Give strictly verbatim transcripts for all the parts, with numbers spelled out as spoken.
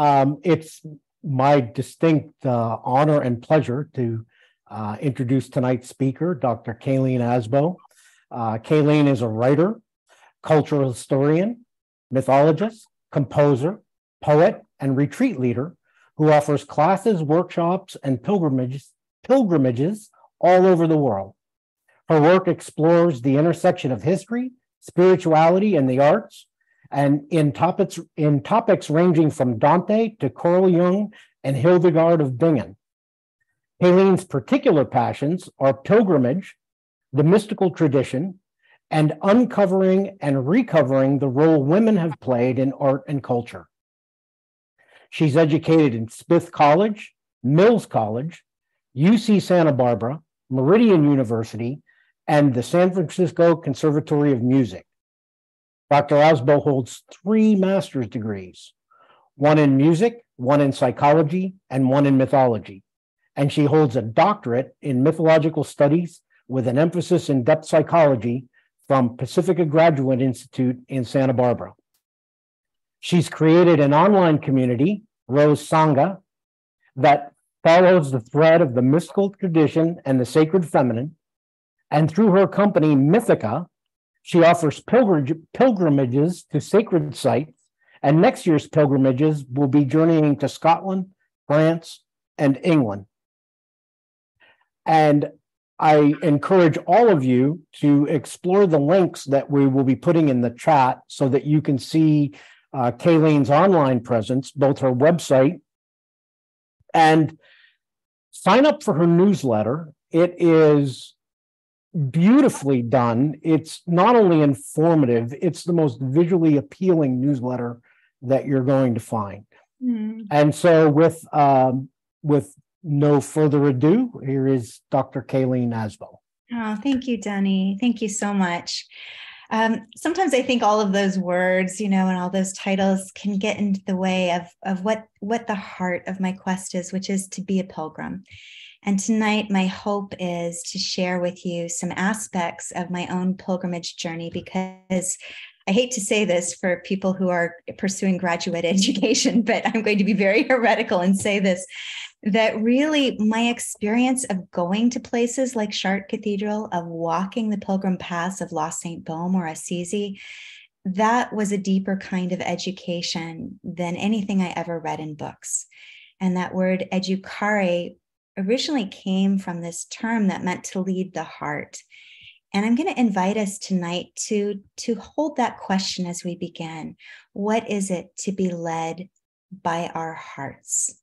Um, it's my distinct uh, honor and pleasure to uh, introduce tonight's speaker, Doctor Kayleen Asbo. Uh, Kayleen is a writer, cultural historian, mythologist, composer, poet, and retreat leader who offers classes, workshops, and pilgrimages, pilgrimages all over the world. Her work explores the intersection of history, spirituality, and the arts, and in topics, in topics ranging from Dante to Carl Jung and Hildegard of Bingen. Kayleen's particular passions are pilgrimage, the mystical tradition, and uncovering and recovering the role women have played in art and culture. She's educated in Smith College, Mills College, U C Santa Barbara, Meridian University, and the San Francisco Conservatory of Music. Doctor Asbo holds three master's degrees, one in music, one in psychology, and one in mythology. And she holds a doctorate in mythological studies with an emphasis in depth psychology from Pacifica Graduate Institute in Santa Barbara. She's created an online community, Rose Sangha, that follows the thread of the mystical tradition and the sacred feminine. And through her company, Mythica, she offers pilgrimages to sacred sites, and next year's pilgrimages will be journeying to Scotland, France, and England. And I encourage all of you to explore the links that we will be putting in the chat so that you can see uh, Kayleen's online presence, both her website, and sign up for her newsletter. It is beautifully done. It's not only informative, it's the most visually appealing newsletter that you're going to find. Mm. And so with um, with no further ado, here is Doctor Kayleen Asbo. Oh, thank you, Denny. Thank you so much. Um, sometimes I think all of those words, you know, and all those titles can get into the way of, of what, what the heart of my quest is, which is to be a pilgrim. And tonight, my hope is to share with you some aspects of my own pilgrimage journey, because I hate to say this for people who are pursuing graduate education, but I'm going to be very heretical and say this, that really my experience of going to places like Chartres Cathedral, of walking the pilgrim paths of Lost Saint Baume or Assisi, that was a deeper kind of education than anything I ever read in books. And that word educare originally came from this term that meant to lead the heart. And I'm going to invite us tonight to, to hold that question as we begin. What is it to be led by our hearts?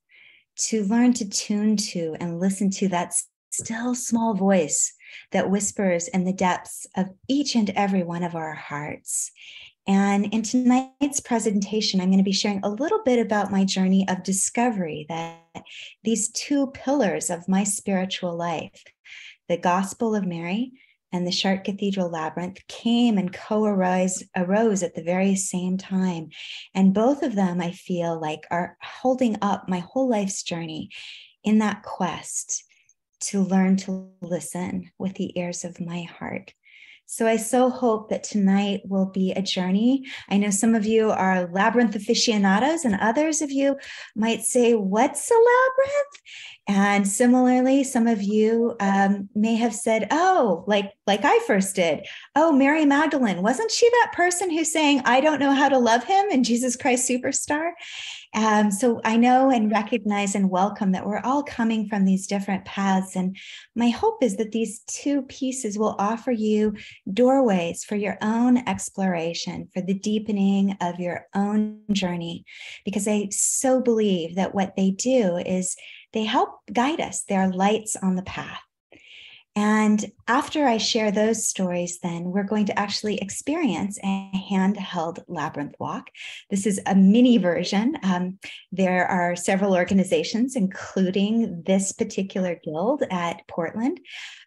To learn to tune to and listen to that still small voice that whispers in the depths of each and every one of our hearts. And in tonight's presentation, I'm going to be sharing a little bit about my journey of discovery, that these two pillars of my spiritual life, the Gospel of Mary and the Chartres Cathedral Labyrinth, came and co-arose arose at the very same time. And both of them, I feel like, are holding up my whole life's journey in that quest to learn to listen with the ears of my heart. So I so hope that tonight will be a journey. I know some of you are labyrinth aficionados, and others of you might say, what's a labyrinth? And similarly, some of you um, may have said, oh, like, like I first did. Oh, Mary Magdalene, wasn't she that person who's saying, I don't know how to love him, and Jesus Christ Superstar? Um, so I know and recognize and welcome that we're all coming from these different paths. And my hope is that these two pieces will offer you doorways for your own exploration, for the deepening of your own journey, because I so believe that what they do is they help guide us. They are lights on the path. And after I share those stories, then we're going to actually experience a handheld labyrinth walk. This is a mini version. Um, there are several organizations, including this particular guild at Portland,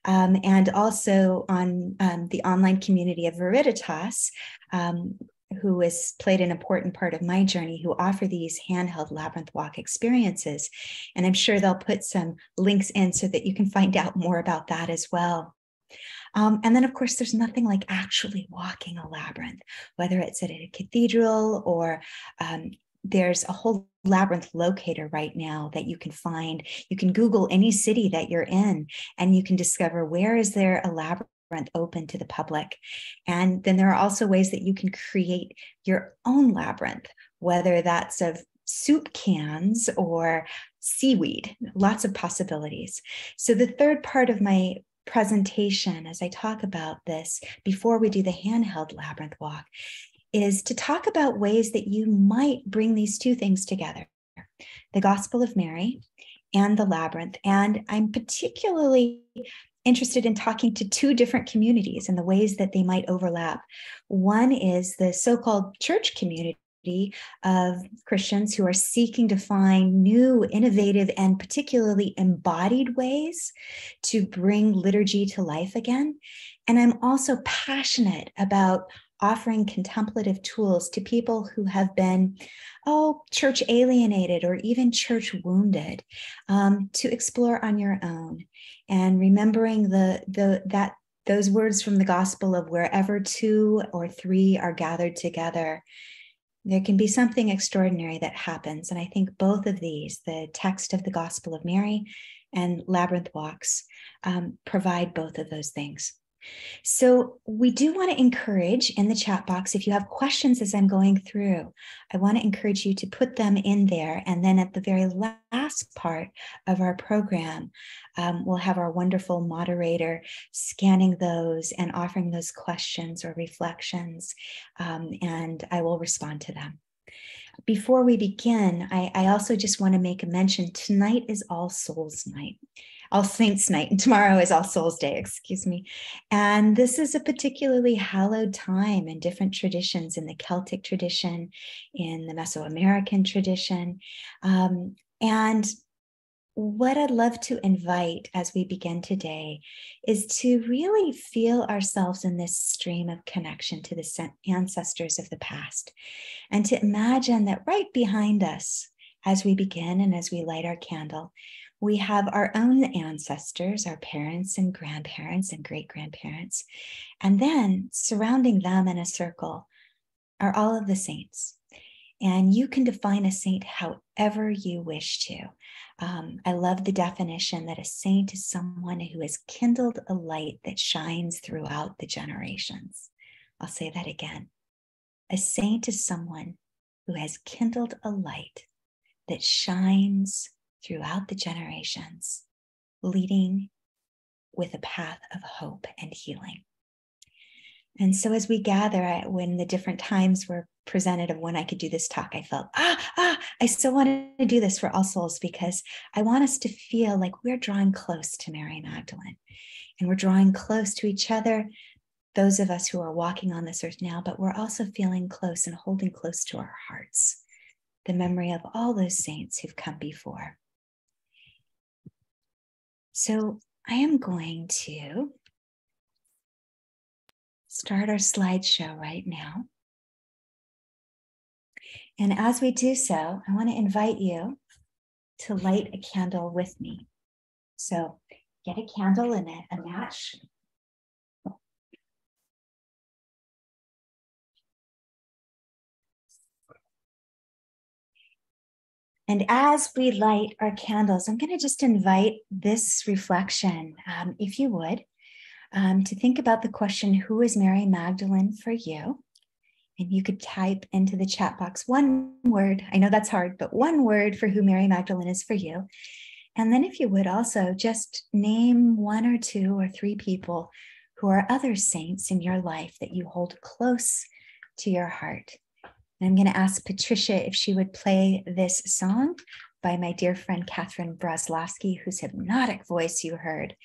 um, and also on um, the online community of Veriditas, um, who has played an important part of my journey, who offer these handheld labyrinth walk experiences. And I'm sure they'll put some links in so that you can find out more about that as well. Um, and then, of course, there's nothing like actually walking a labyrinth, whether it's at a cathedral or um, there's a whole labyrinth locator right now that you can find. You can Google any city that you're in and you can discover where is there a labyrinth open to the public. And then there are also ways that you can create your own labyrinth, whether that's of soup cans or seaweed, lots of possibilities. So the third part of my presentation, as I talk about this, before we do the handheld labyrinth walk, is to talk about ways that you might bring these two things together, the Gospel of Mary and the labyrinth. And I'm particularly interested in talking to two different communities and the ways that they might overlap. One is the so-called church community of Christians who are seeking to find new, innovative, and particularly embodied ways to bring liturgy to life again. And I'm also passionate about offering contemplative tools to people who have been, oh, church alienated or even church wounded, um, to explore on your own. And remembering the, the, that those words from the gospel of wherever two or three are gathered together, there can be something extraordinary that happens. And I think both of these, the text of the Gospel of Mary and Labyrinth Walks, um, provide both of those things. So we do want to encourage in the chat box, if you have questions as I'm going through, I want to encourage you to put them in there. And then at the very last part of our program, um, we'll have our wonderful moderator scanning those and offering those questions or reflections, um, and I will respond to them. Before we begin, I, I also just want to make a mention. Tonight is All Souls Night. All Saints Night, and tomorrow is All Souls Day, excuse me. And this is a particularly hallowed time in different traditions, in the Celtic tradition, in the Mesoamerican tradition. Um, and what I'd love to invite as we begin today is to really feel ourselves in this stream of connection to the ancestors of the past, and to imagine that right behind us, as we begin and as we light our candle, we have our own ancestors, our parents and grandparents and great-grandparents. And then surrounding them in a circle are all of the saints. And you can define a saint however you wish to. Um, I love the definition that a saint is someone who has kindled a light that shines throughout the generations. I'll say that again. A saint is someone who has kindled a light that shines throughout the generations, leading with a path of hope and healing. And so as we gather, I, when the different times were presented of when I could do this talk, I felt, ah, ah, I still want to do this for All Souls, because I want us to feel like we're drawing close to Mary Magdalene, and we're drawing close to each other, those of us who are walking on this earth now, but we're also feeling close and holding close to our hearts the memory of all those saints who've come before. So I am going to start our slideshow right now. And as we do so, I want to invite you to light a candle with me. So get a candle and a, a match. And as we light our candles, I'm going to just invite this reflection, um, if you would, um, to think about the question, who is Mary Magdalene for you? And you could type into the chat box one word. I know that's hard, but one word for who Mary Magdalene is for you. And then if you would also just name one or two or three people who are other saints in your life that you hold close to your heart. I'm going to ask Patricia if she would play this song by my dear friend, Catherine Broslovsky, whose hypnotic voice you heard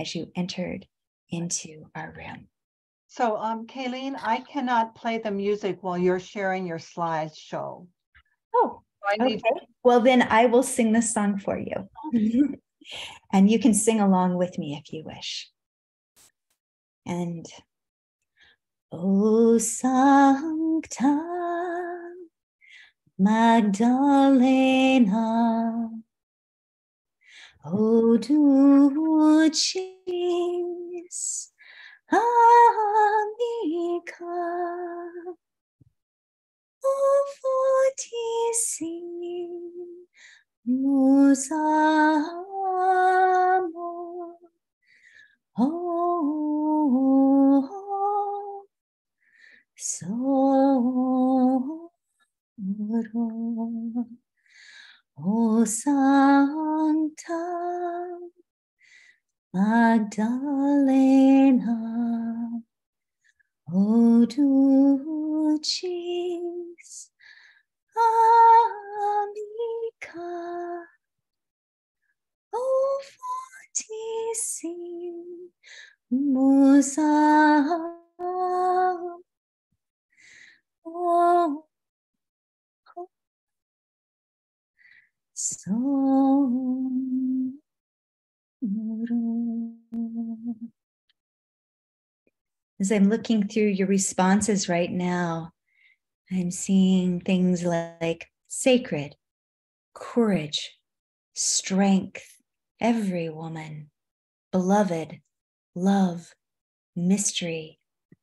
as you entered into our room. So, um, Kayleen, I cannot play the music while you're sharing your slideshow. Oh, so I need okay. Well, then I will sing this song for you. And you can sing along with me if you wish. And, O Sancta Magdalena, O Dulcis Amica, Ofotising Musamo. Oh, so O Santa Magdalena, O Dulcis Amica, O Fortissima Musa, O So as I'm looking through your responses right now, I'm seeing things like sacred, courage, strength, every woman, beloved, love, mystery,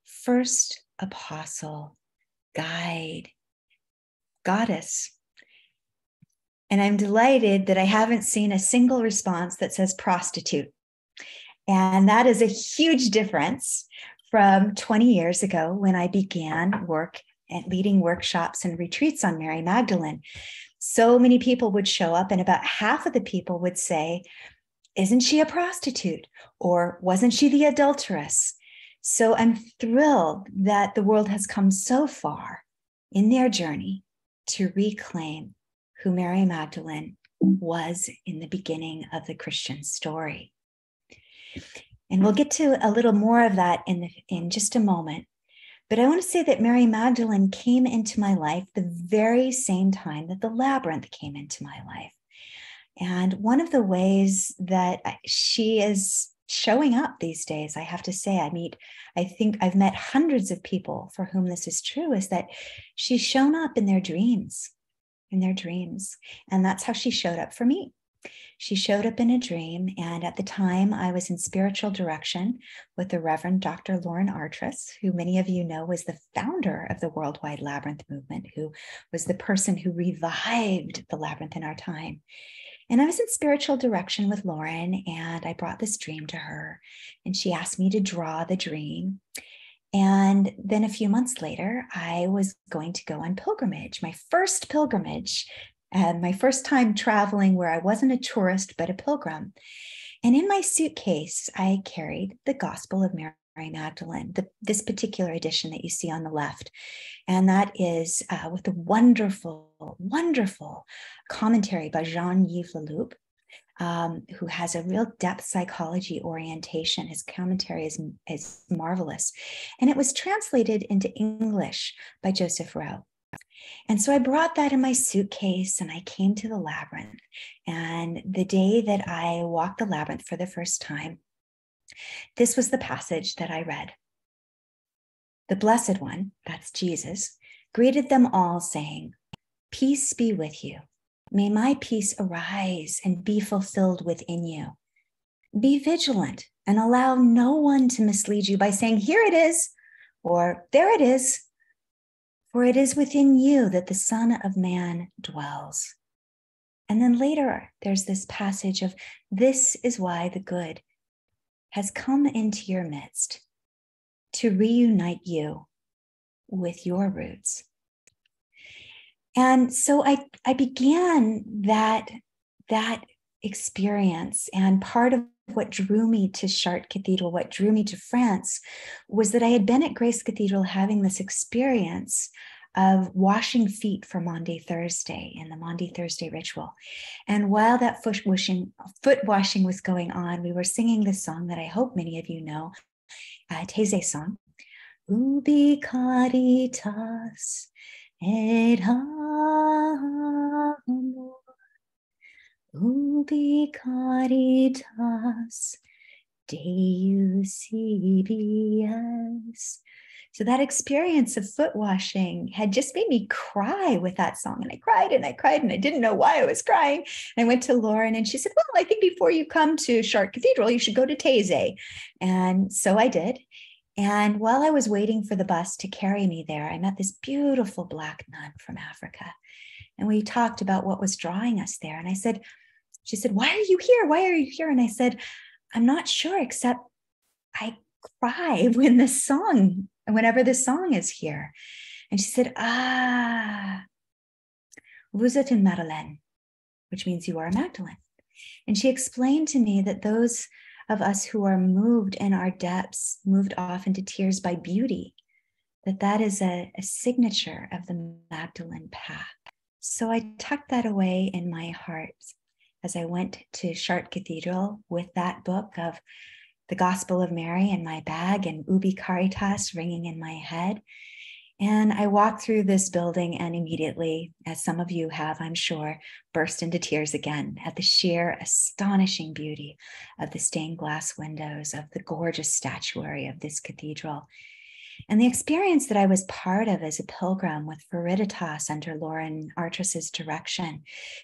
first apostle, guide, goddess. And I'm delighted that I haven't seen a single response that says prostitute. And that is a huge difference from twenty years ago when I began work at leading workshops and retreats on Mary Magdalene. So many people would show up, and about half of the people would say, isn't she a prostitute? Or wasn't she the adulteress? So I'm thrilled that the world has come so far in their journey to reclaim who Mary Magdalene was in the beginning of the Christian story. And we'll get to a little more of that in, the, in just a moment. But I want to say that Mary Magdalene came into my life the very same time that the Labyrinth came into my life. And one of the ways that she is showing up these days, I have to say, I meet, I think I've met hundreds of people for whom this is true, is that she's shown up in their dreams. in their dreams. And that's how she showed up for me. She showed up in a dream. And at the time I was in spiritual direction with the Reverend Doctor Lauren Artris, who many of you know was the founder of the Worldwide Labyrinth Movement, who was the person who revived the Labyrinth in our time. And I was in spiritual direction with Lauren, and I brought this dream to her, and she asked me to draw the dream. And then a few months later, I was going to go on pilgrimage, my first pilgrimage, and my first time traveling where I wasn't a tourist, but a pilgrim. And in my suitcase, I carried the Gospel of Mary Magdalene, the, this particular edition that you see on the left. And that is uh, with a wonderful, wonderful commentary by Jean-Yves Leloup, Um, who has a real depth psychology orientation. His commentary is, is marvelous. And it was translated into English by Joseph Rowe. And so I brought that in my suitcase, and I came to the Labyrinth. And the day that I walked the Labyrinth for the first time, this was the passage that I read. The Blessed One, that's Jesus, greeted them all, saying, "Peace be with you. May my peace arise and be fulfilled within you. Be vigilant and allow no one to mislead you by saying, 'Here it is,' or 'There it is.' For it is within you that the Son of Man dwells." And then later, there's this passage of, "This is why the good has come into your midst, to reunite you with your roots." And so I, I began that, that experience. And part of what drew me to Chartres Cathedral, what drew me to France, was that I had been at Grace Cathedral having this experience of washing feet for Maundy Thursday in the Maundy Thursday ritual. And while that foot washing, foot washing was going on, we were singing this song that I hope many of you know, a Taizé song, Ubi Caritas. Et amor, ubi caritas, Deus ibies. So that experience of foot washing had just made me cry with that song. And I cried and I cried and I didn't know why I was crying. And I went to Lauren and she said, "Well, I think before you come to Chartres Cathedral, you should go to Taizé." And so I did. And while I was waiting for the bus to carry me there, I met this beautiful Black nun from Africa. And we talked about what was drawing us there. And I said, she said, why are you here? Why are you here? And I said, I'm not sure, except I cry when this song, whenever this song is here. And she said, ah, vous êtes une Madeleine, which means you are a Magdalene. And she explained to me that those of us who are moved in our depths, moved off into tears by beauty, that that is a, a signature of the Magdalene path. So I tucked that away in my heart as I went to Chartres Cathedral with that book of the Gospel of Mary in my bag and Ubi Caritas ringing in my head. And I walked through this building and immediately, as some of you have, I'm sure, burst into tears again at the sheer astonishing beauty of the stained glass windows, of the gorgeous statuary of this cathedral. And the experience that I was part of as a pilgrim with Veriditas under Lauren Artras's direction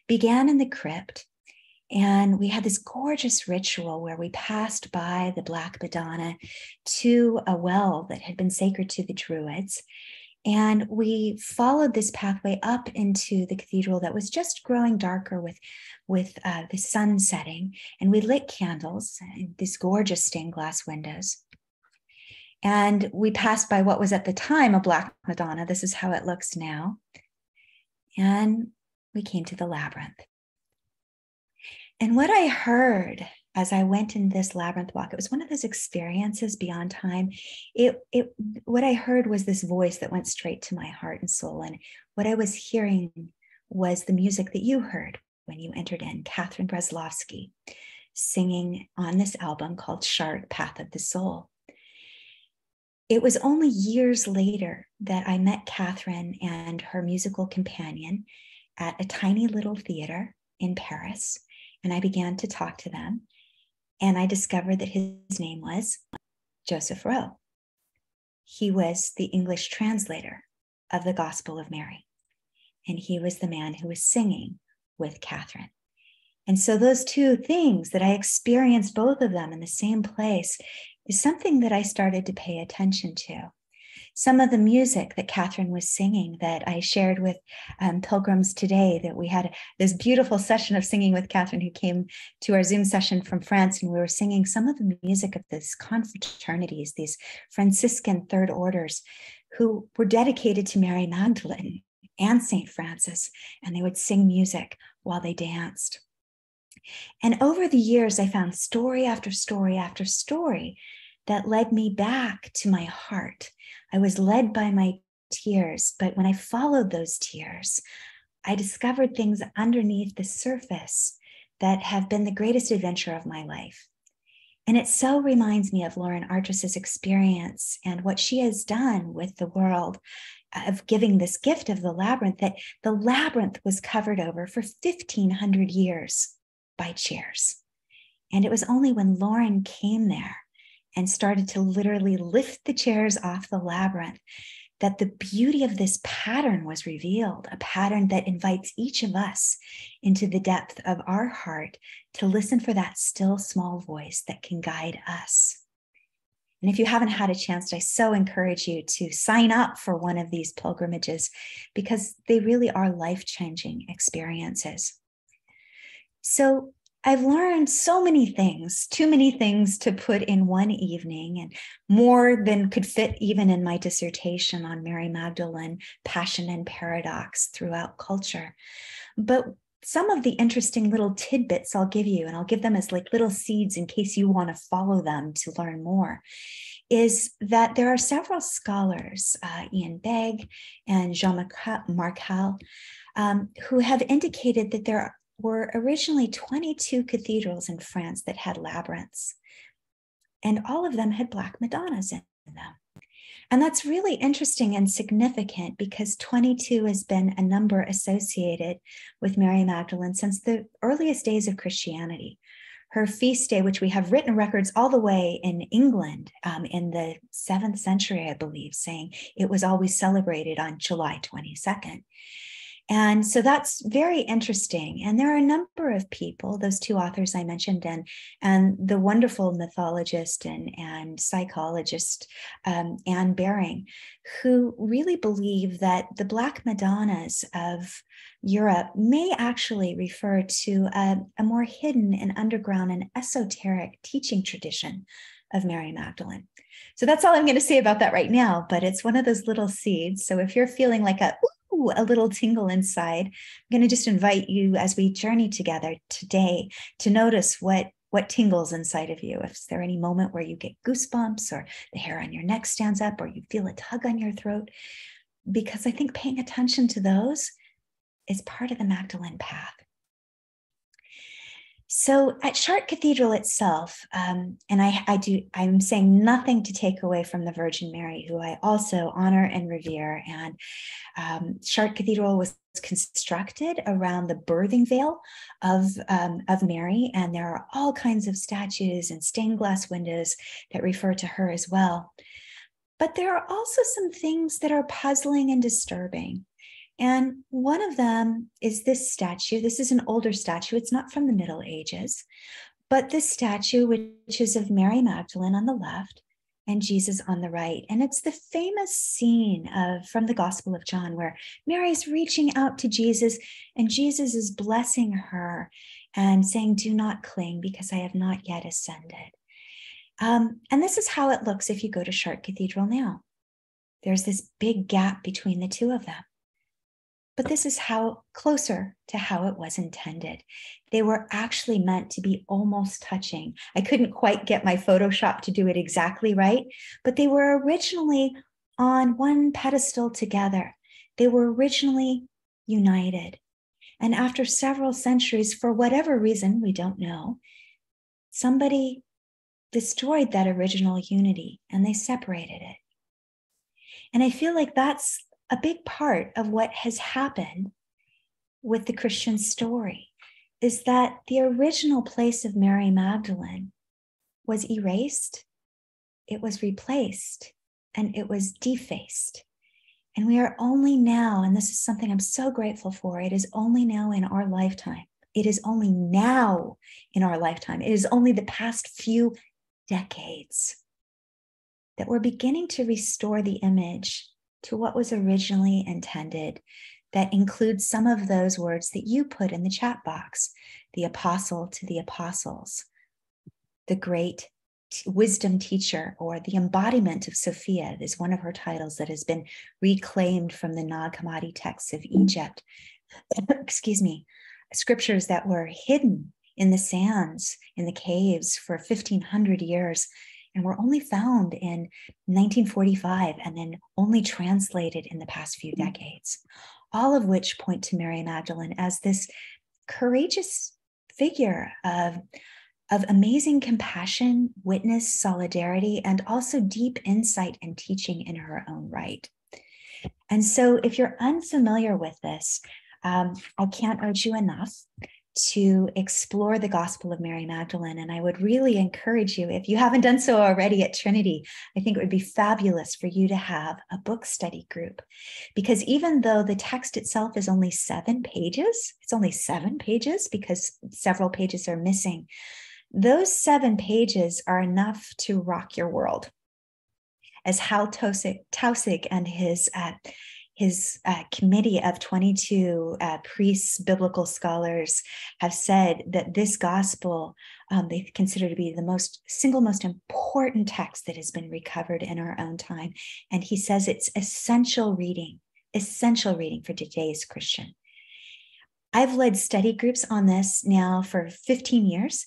began in the crypt. And we had this gorgeous ritual where we passed by the Black Madonna to a well that had been sacred to the Druids. And we followed this pathway up into the cathedral that was just growing darker with, with uh, the sun setting. And we lit candles in these gorgeous stained glass windows. And we passed by what was at the time a Black Madonna. This is how it looks now. And we came to the labyrinth. And what I heard as I went in this labyrinth walk, it was one of those experiences beyond time. It, it, what I heard was this voice that went straight to my heart and soul. And what I was hearing was the music that you heard when you entered in, Catherine Breslovsky singing on this album called Chartres, Path of the Soul. It was only years later that I met Catherine and her musical companion at a tiny little theater in Paris. And I began to talk to them. And I discovered that his name was Joseph Rowe. He was the English translator of the Gospel of Mary. And he was the man who was singing with Catherine. And so those two things that I experienced, both of them in the same place, is something that I started to pay attention to. Some of the music that Catherine was singing that I shared with um, pilgrims today, that we had this beautiful session of singing with Catherine, who came to our Zoom session from France, and we were singing some of the music of these confraternities, these Franciscan third orders who were dedicated to Mary Magdalene and Saint Francis, and they would sing music while they danced. And over the years, I found story after story after story that led me back to my heart. I was led by my tears, but when I followed those tears, I discovered things underneath the surface that have been the greatest adventure of my life. And it so reminds me of Lauren Artras's experience and what she has done with the world of giving this gift of the labyrinth, that the labyrinth was covered over for fifteen hundred years by chairs. And it was only when Lauren came there and started to literally lift the chairs off the labyrinth that the beauty of this pattern was revealed, a pattern that invites each of us into the depth of our heart to listen for that still small voice that can guide us. And if you haven't had a chance, I so encourage you to sign up for one of these pilgrimages, because they really are life-changing experiences. So I've learned so many things, too many things to put in one evening, and more than could fit even in my dissertation on Mary Magdalene, passion and paradox throughout culture. But some of the interesting little tidbits I'll give you, and I'll give them as like little seeds in case you want to follow them to learn more, is that there are several scholars, uh, Ian Begg and Jean Marchal, um, who have indicated that there are were originally twenty-two cathedrals in France that had labyrinths, and all of them had Black Madonnas in them. And that's really interesting and significant, because twenty-two has been a number associated with Mary Magdalene since the earliest days of Christianity. Her feast day, which we have written records all the way in England um, in the seventh century, I believe, saying it was always celebrated on July twenty-second. And so that's very interesting. And there are a number of people, those two authors I mentioned, and, and the wonderful mythologist and, and psychologist, um, Anne Baring, who really believe that the Black Madonnas of Europe may actually refer to a, a more hidden and underground and esoteric teaching tradition of Mary Magdalene. So that's all I'm going to say about that right now, but it's one of those little seeds. So if you're feeling like a, ooh, a little tingle inside, I'm going to just invite you as we journey together today to notice what, what tingles inside of you. If there any moment where you get goosebumps or the hair on your neck stands up or you feel a tug on your throat, because I think paying attention to those is part of the Magdalene path. So at Chartres Cathedral itself, um, and I, I do, I'm saying nothing to take away from the Virgin Mary, who I also honor and revere. And um, Chartres Cathedral was constructed around the birthing veil of, um, of Mary. And there are all kinds of statues and stained glass windows that refer to her as well. But there are also some things that are puzzling and disturbing. And one of them is this statue. This is an older statue. It's not from the Middle Ages, but this statue, which is of Mary Magdalene on the left and Jesus on the right. And it's the famous scene of, from the Gospel of John, where Mary's reaching out to Jesus and Jesus is blessing her and saying, "Do not cling because I have not yet ascended." Um, and this is how it looks if you go to Chartres Cathedral now. There's this big gap between the two of them. But this is how closer to how it was intended. They were actually meant to be almost touching. I couldn't quite get my Photoshop to do it exactly right, but they were originally on one pedestal together. They were originally united. And after several centuries, for whatever reason, we don't know, somebody destroyed that original unity and they separated it. And I feel like that's a big part of what has happened with the Christian story, is that the original place of Mary Magdalene was erased, it was replaced, and it was defaced. And we are only now, and this is something I'm so grateful for, it is only now in our lifetime. It is only now in our lifetime. It is only the past few decades that we're beginning to restore the image to what was originally intended. That includes some of those words that you put in the chat box, the apostle to the apostles, the great wisdom teacher, or the embodiment of Sophia is one of her titles that has been reclaimed from the Nag Hammadi texts of Egypt. Excuse me, scriptures that were hidden in the sands, in the caves for fifteen hundred years. And were only found in nineteen forty-five and then only translated in the past few decades, all of which point to Mary Magdalene as this courageous figure of, of amazing compassion, witness, solidarity, and also deep insight and teaching in her own right. And so if you're unfamiliar with this, um, I can't urge you enough to explore the Gospel of Mary Magdalene. And I would really encourage you, if you haven't done so already at Trinity, I think it would be fabulous for you to have a book study group. Because even though the text itself is only seven pages, it's only seven pages because several pages are missing. Those seven pages are enough to rock your world. As Hal Tausig and his uh, His uh, committee of twenty-two uh, priests, biblical scholars have said that this gospel, um, they consider to be the most single most important text that has been recovered in our own time. And he says it's essential reading, essential reading for today's Christian. I've led study groups on this now for fifteen years.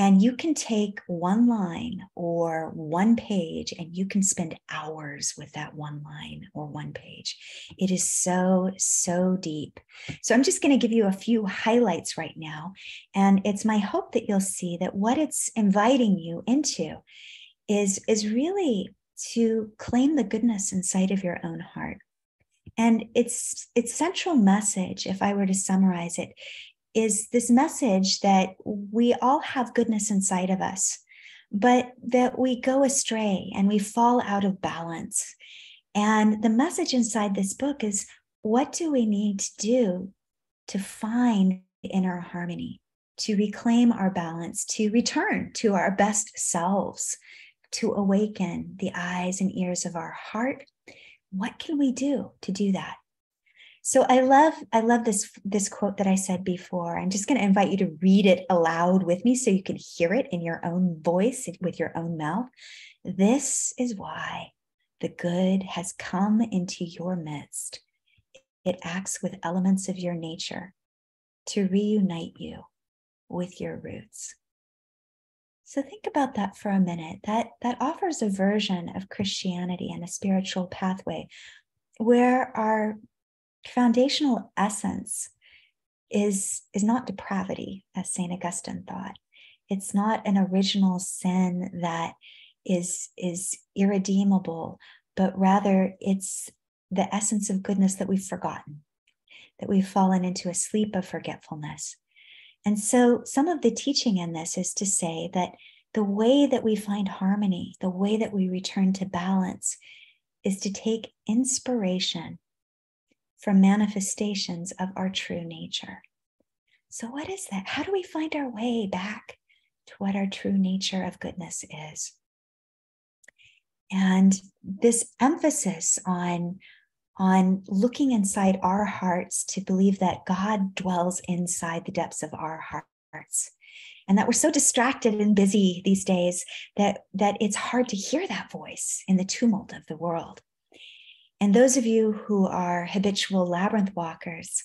And you can take one line or one page and you can spend hours with that one line or one page. It is so, so deep. So I'm just going to give you a few highlights right now. And it's my hope that you'll see that what it's inviting you into is, is really to claim the goodness inside of your own heart. And its, its central message, if I were to summarize it, is this message that we all have goodness inside of us, but that we go astray and we fall out of balance. And the message inside this book is what do we need to do to find inner harmony, to reclaim our balance, to return to our best selves, to awaken the eyes and ears of our heart? What can we do to do that? So I love, I love this, this quote that I said before. I'm just going to invite you to read it aloud with me so you can hear it in your own voice, with your own mouth. This is why the good has come into your midst. It acts with elements of your nature to reunite you with your roots. So think about that for a minute. That, that offers a version of Christianity and a spiritual pathway where our foundational essence is, is not depravity, as Saint Augustine thought. It's not an original sin that is, is irredeemable, but rather it's the essence of goodness that we've forgotten, that we've fallen into a sleep of forgetfulness. And so some of the teaching in this is to say that the way that we find harmony, the way that we return to balance, is to take inspiration from manifestations of our true nature. So what is that? How do we find our way back to what our true nature of goodness is? And this emphasis on, on looking inside our hearts to believe that God dwells inside the depths of our hearts, and that we're so distracted and busy these days that, that it's hard to hear that voice in the tumult of the world. And those of you who are habitual labyrinth walkers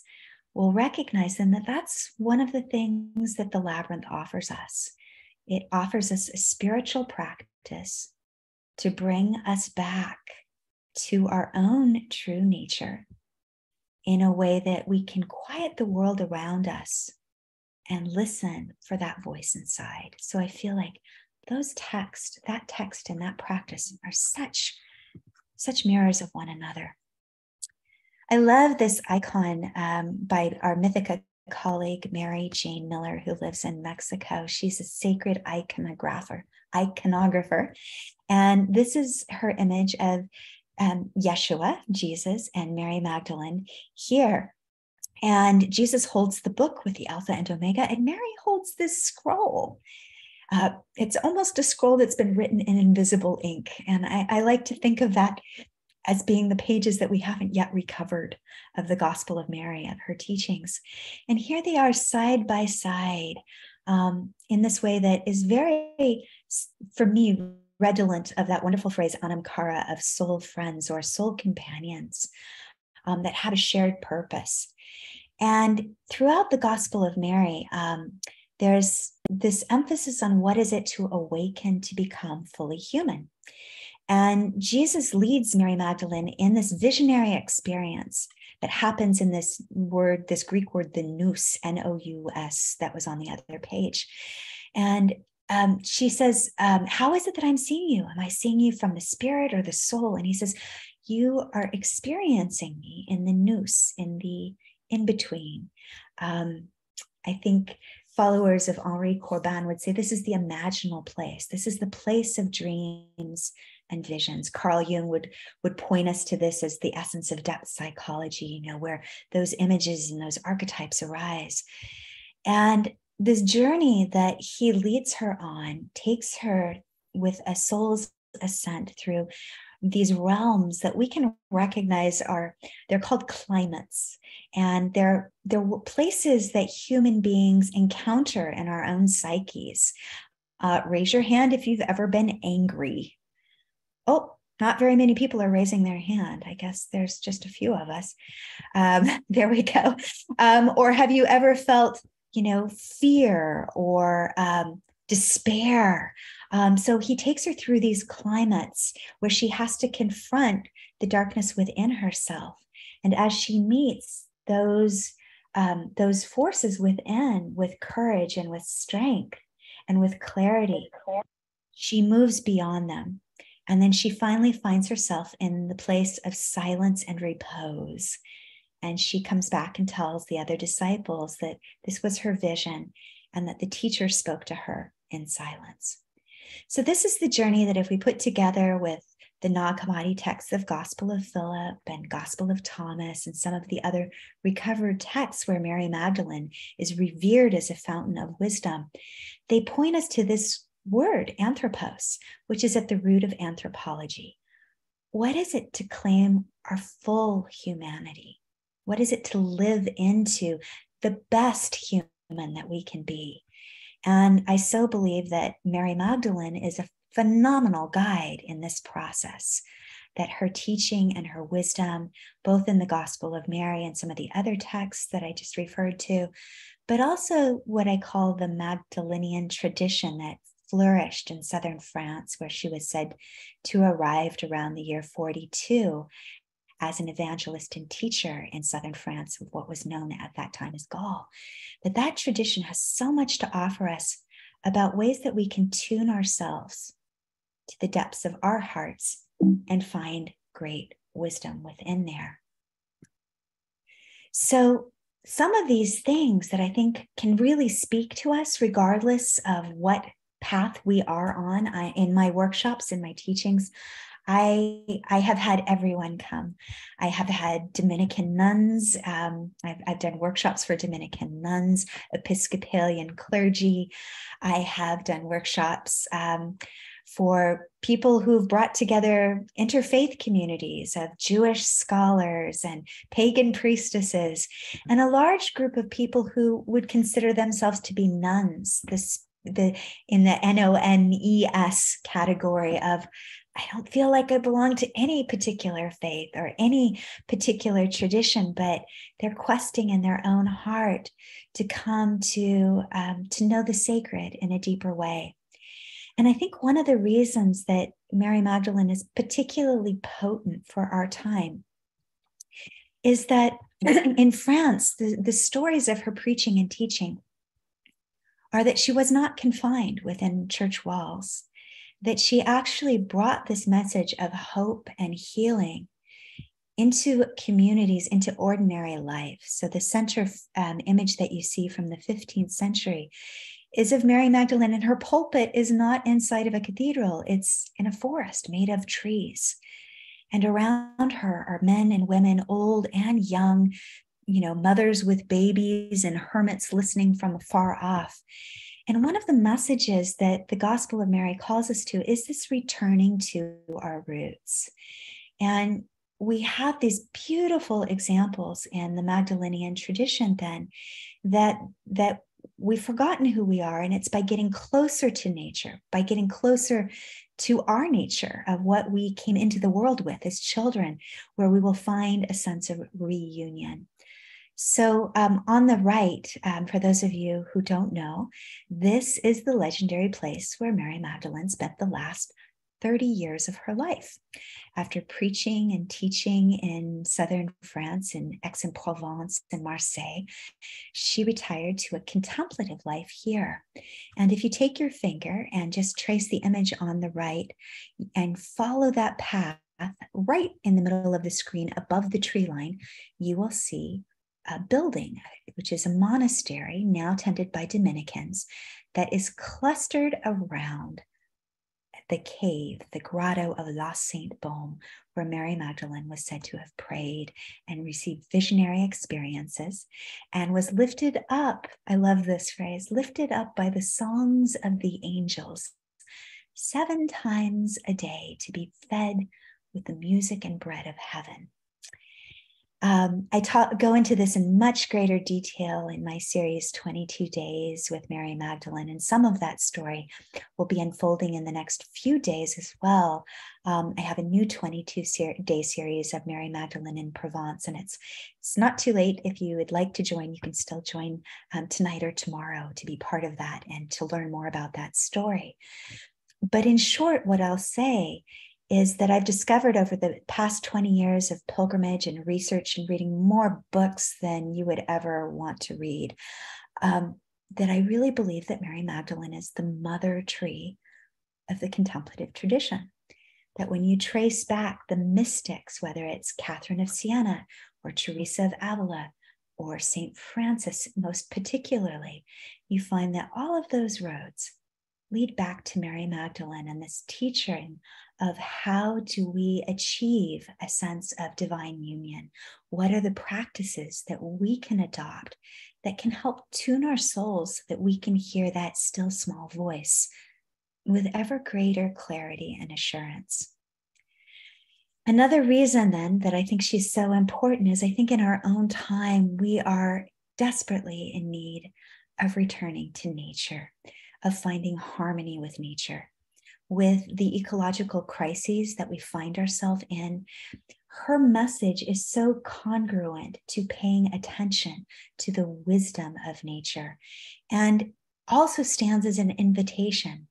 will recognize then that that's one of the things that the labyrinth offers us. It offers us a spiritual practice to bring us back to our own true nature in a way that we can quiet the world around us and listen for that voice inside. So I feel like those texts, that text and that practice are such such mirrors of one another. I love this icon um, by our Mythica colleague, Mary Jane Miller, who lives in Mexico. She's a sacred iconographer, iconographer. And this is her image of um, Yeshua, Jesus, and Mary Magdalene here. And Jesus holds the book with the Alpha and Omega, and Mary holds this scroll. Uh, it's almost a scroll that's been written in invisible ink. And I, I like to think of that as being the pages that we haven't yet recovered of the Gospel of Mary, of her teachings. And here they are side by side um, in this way that is very, for me, redolent of that wonderful phrase, anamkara, of soul friends or soul companions um, that have a shared purpose. And throughout the Gospel of Mary, um, there's this emphasis on what is it to awaken to become fully human. And Jesus leads Mary Magdalene in this visionary experience that happens in this word, this Greek word, the nous, N O U S, that was on the other page. And um, she says, um, how is it that I'm seeing you? Am I seeing you from the spirit or the soul? And he says, you are experiencing me in the nous, in the in-between. Um, I think followers of Henri Corbin would say this is the imaginal place. This is the place of dreams and visions. Carl Jung would, would point us to this as the essence of depth psychology, you know, where those images and those archetypes arise. And this journey that he leads her on takes her with a soul's ascent through these realms that we can recognize are, they're called climates. And they're, they're places that human beings encounter in our own psyches. Uh, raise your hand if you've ever been angry. Oh, not very many people are raising their hand. I guess there's just a few of us. Um, there we go. Um, or have you ever felt, you know, fear or um, despair? Um, so he takes her through these climates where she has to confront the darkness within herself. And as she meets those, um, those forces within with courage and with strength and with clarity, she moves beyond them. And then she finally finds herself in the place of silence and repose. And she comes back and tells the other disciples that this was her vision and that the teacher spoke to her in silence. So this is the journey that if we put together with the Nag Hammadi texts of Gospel of Philip and Gospel of Thomas and some of the other recovered texts where Mary Magdalene is revered as a fountain of wisdom, they point us to this word, anthropos, which is at the root of anthropology. What is it to claim our full humanity? What is it to live into the best human that we can be? And I so believe that Mary Magdalene is a phenomenal guide in this process, that her teaching and her wisdom, both in the Gospel of Mary and some of the other texts that I just referred to, but also what I call the Magdalenian tradition that flourished in southern France, where she was said to have arrived around the year forty-two as an evangelist and teacher in southern France of what was known at that time as Gaul. But that tradition has so much to offer us about ways that we can tune ourselves to the depths of our hearts and find great wisdom within there. So some of these things that I think can really speak to us, regardless of what path we are on. I, in my workshops, in my teachings, I, I have had everyone come. I have had Dominican nuns. Um, I've, I've done workshops for Dominican nuns, Episcopalian clergy. I have done workshops um, for people who've brought together interfaith communities of Jewish scholars and pagan priestesses, and a large group of people who would consider themselves to be nuns, this, the, in the N O N E S category of, I don't feel like I belong to any particular faith or any particular tradition, but they're questing in their own heart to come to, um, to know the sacred in a deeper way. And I think one of the reasons that Mary Magdalene is particularly potent for our time is that in France, the, the stories of her preaching and teaching are that she was not confined within church walls, that she actually brought this message of hope and healing into communities, into ordinary life. So the center um, image that you see from the fifteenth century is of Mary Magdalene, and her pulpit is not inside of a cathedral. It's in a forest made of trees. And around her are men and women, old and young, you know, mothers with babies and hermits listening from afar off. And one of the messages that the Gospel of Mary calls us to is this returning to our roots. And we have these beautiful examples in the Magdalenian tradition then that, that we've forgotten who we are. And it's by getting closer to nature, by getting closer to our nature of what we came into the world with as children, where we will find a sense of reunion. So um, on the right, um, for those of you who don't know, this is the legendary place where Mary Magdalene spent the last thirty years of her life. After preaching and teaching in southern France, in Aix-en-Provence and Marseille, she retired to a contemplative life here. And if you take your finger and just trace the image on the right and follow that path right in the middle of the screen above the tree line, you will see a building, which is a monastery now tended by Dominicans, that is clustered around the cave, the grotto of La Sainte-Baume, where Mary Magdalene was said to have prayed and received visionary experiences, and was lifted up, I love this phrase, lifted up by the songs of the angels seven times a day to be fed with the music and bread of heaven. Um, I talk, go into this in much greater detail in my series, twenty-two days with Mary Magdalene, and some of that story will be unfolding in the next few days as well. Um, I have a new twenty-two-day series of Mary Magdalene in Provence, and it's, it's not too late. If you would like to join, you can still join um, tonight or tomorrow to be part of that and to learn more about that story. But in short, what I'll say is that I've discovered over the past twenty years of pilgrimage and research and reading more books than you would ever want to read, um, that I really believe that Mary Magdalene is the mother tree of the contemplative tradition. That when you trace back the mystics, whether it's Catherine of Siena or Teresa of Avila or Saint Francis most particularly, you find that all of those roads lead back to Mary Magdalene and this teaching of how do we achieve a sense of divine union? What are the practices that we can adopt that can help tune our souls so that we can hear that still small voice with ever greater clarity and assurance? Another reason then that I think she's so important is I think in our own time, we are desperately in need of returning to nature, of finding harmony with nature. With the ecological crises that we find ourselves in, her message is so congruent to paying attention to the wisdom of nature, and also stands as an invitation,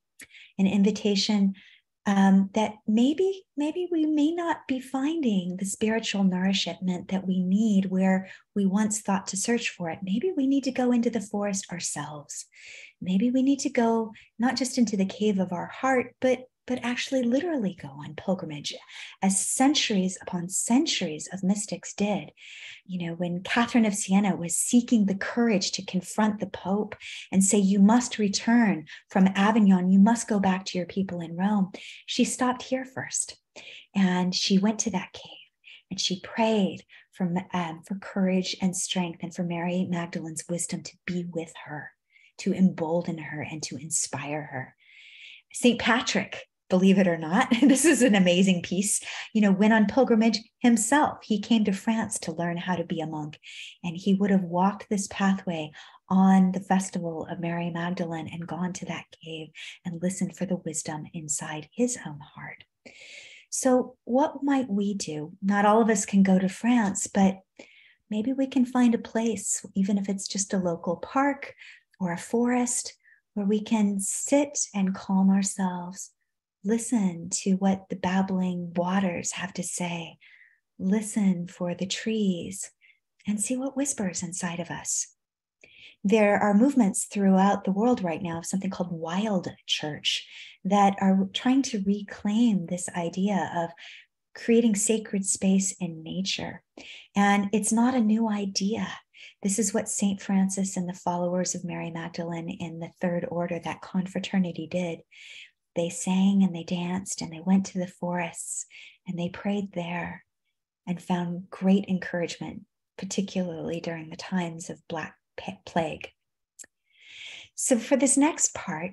an invitation um, that maybe, maybe we may not be finding the spiritual nourishment that we need where we once thought to search for it. Maybe we need to go into the forest ourselves. Maybe we need to go not just into the cave of our heart, but but actually literally go on pilgrimage, as centuries upon centuries of mystics did. You know, when Catherine of Siena was seeking the courage to confront the Pope and say, you must return from Avignon, you must go back to your people in Rome, she stopped here first. And she went to that cave and she prayed for, um, for courage and strength, and for Mary Magdalene's wisdom to be with her, to embolden her and to inspire her. Saint Patrick, believe it or not, this is an amazing piece, you know, went on pilgrimage himself. He came to France to learn how to be a monk, and he would have walked this pathway on the festival of Mary Magdalene and gone to that cave and listened for the wisdom inside his own heart. So what might we do? Not all of us can go to France, but maybe we can find a place, even if it's just a local park or a forest, where we can sit and calm ourselves, listen to what the babbling waters have to say, listen for the trees, and see what whispers inside of us. There are movements throughout the world right now of something called Wild Church that are trying to reclaim this idea of creating sacred space in nature. And it's not a new idea. This is what Saint Francis and the followers of Mary Magdalene in the Third Order, that confraternity, did. They sang and they danced and they went to the forests and they prayed there and found great encouragement, particularly during the times of Black Plague. So for this next part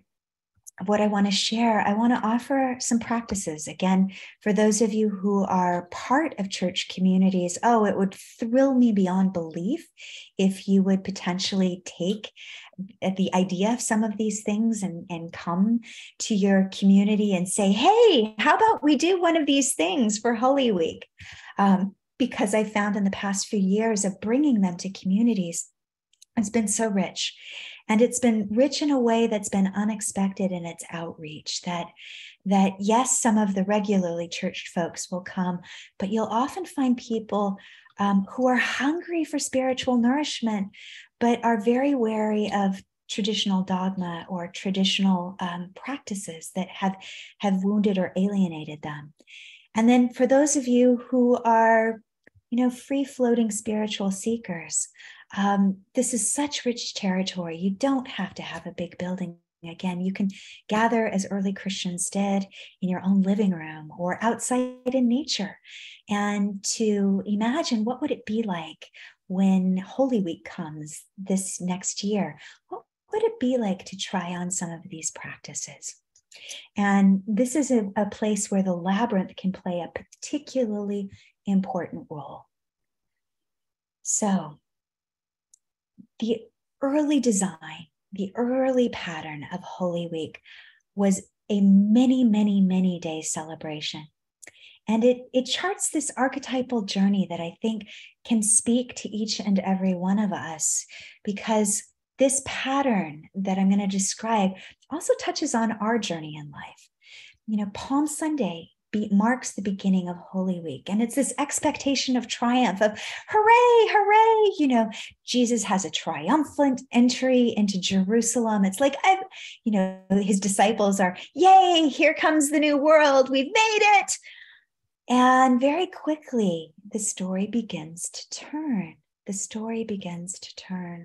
of what I want to share, I want to offer some practices. Again, for those of you who are part of church communities, oh, it would thrill me beyond belief if you would potentially take the idea of some of these things and, and come to your community and say, hey, how about we do one of these things for Holy Week? Um, because I found in the past few years of bringing them to communities, it's been so rich. And it's been rich in a way that's been unexpected in its outreach, that, that yes, some of the regularly churched folks will come, but you'll often find people um, who are hungry for spiritual nourishment, but are very wary of traditional dogma or traditional um, practices that have, have wounded or alienated them. And then for those of you who are, you know, free-floating spiritual seekers, Um, this is such rich territory. You don't have to have a big building. Again, you can gather as early Christians did in your own living room or outside in nature, and to imagine what would it be like when Holy Week comes this next year? What would it be like to try on some of these practices? And this is a, a place where the labyrinth can play a particularly important role. So the early design, the early pattern of Holy Week was a many, many, many day celebration. And it, it charts this archetypal journey that I think can speak to each and every one of us, because this pattern that I'm going to describe also touches on our journey in life. You know, Palm Sunday Be, marks the beginning of Holy Week. And it's this expectation of triumph, of hooray, hooray, you know, Jesus has a triumphant entry into Jerusalem. It's like, I've, you know, his disciples are, yay, here comes the new world, we've made it. And very quickly, the story begins to turn. The story begins to turn.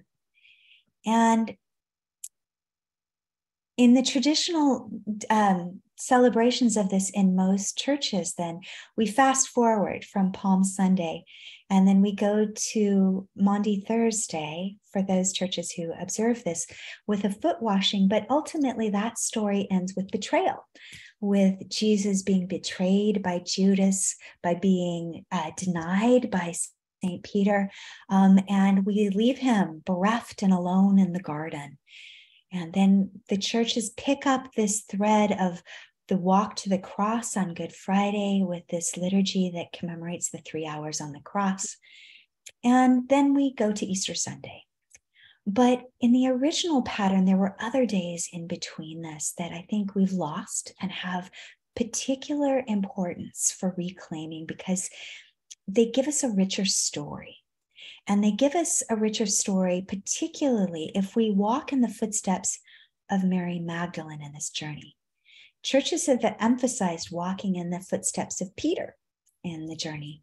And In the traditional um, celebrations of this in most churches, then we fast forward from Palm Sunday, and then we go to Maundy Thursday for those churches who observe this with a foot washing. But ultimately, that story ends with betrayal, with Jesus being betrayed by Judas, by being uh, denied by Saint Peter, um, and we leave him bereft and alone in the garden. And then the churches pick up this thread of the walk to the cross on Good Friday with this liturgy that commemorates the three hours on the cross. And then we go to Easter Sunday. But in the original pattern, there were other days in between this that I think we've lost and have particular importance for reclaiming, because they give us a richer story. And they give us a richer story, particularly if we walk in the footsteps of Mary Magdalene in this journey. Churches have emphasized walking in the footsteps of Peter in the journey.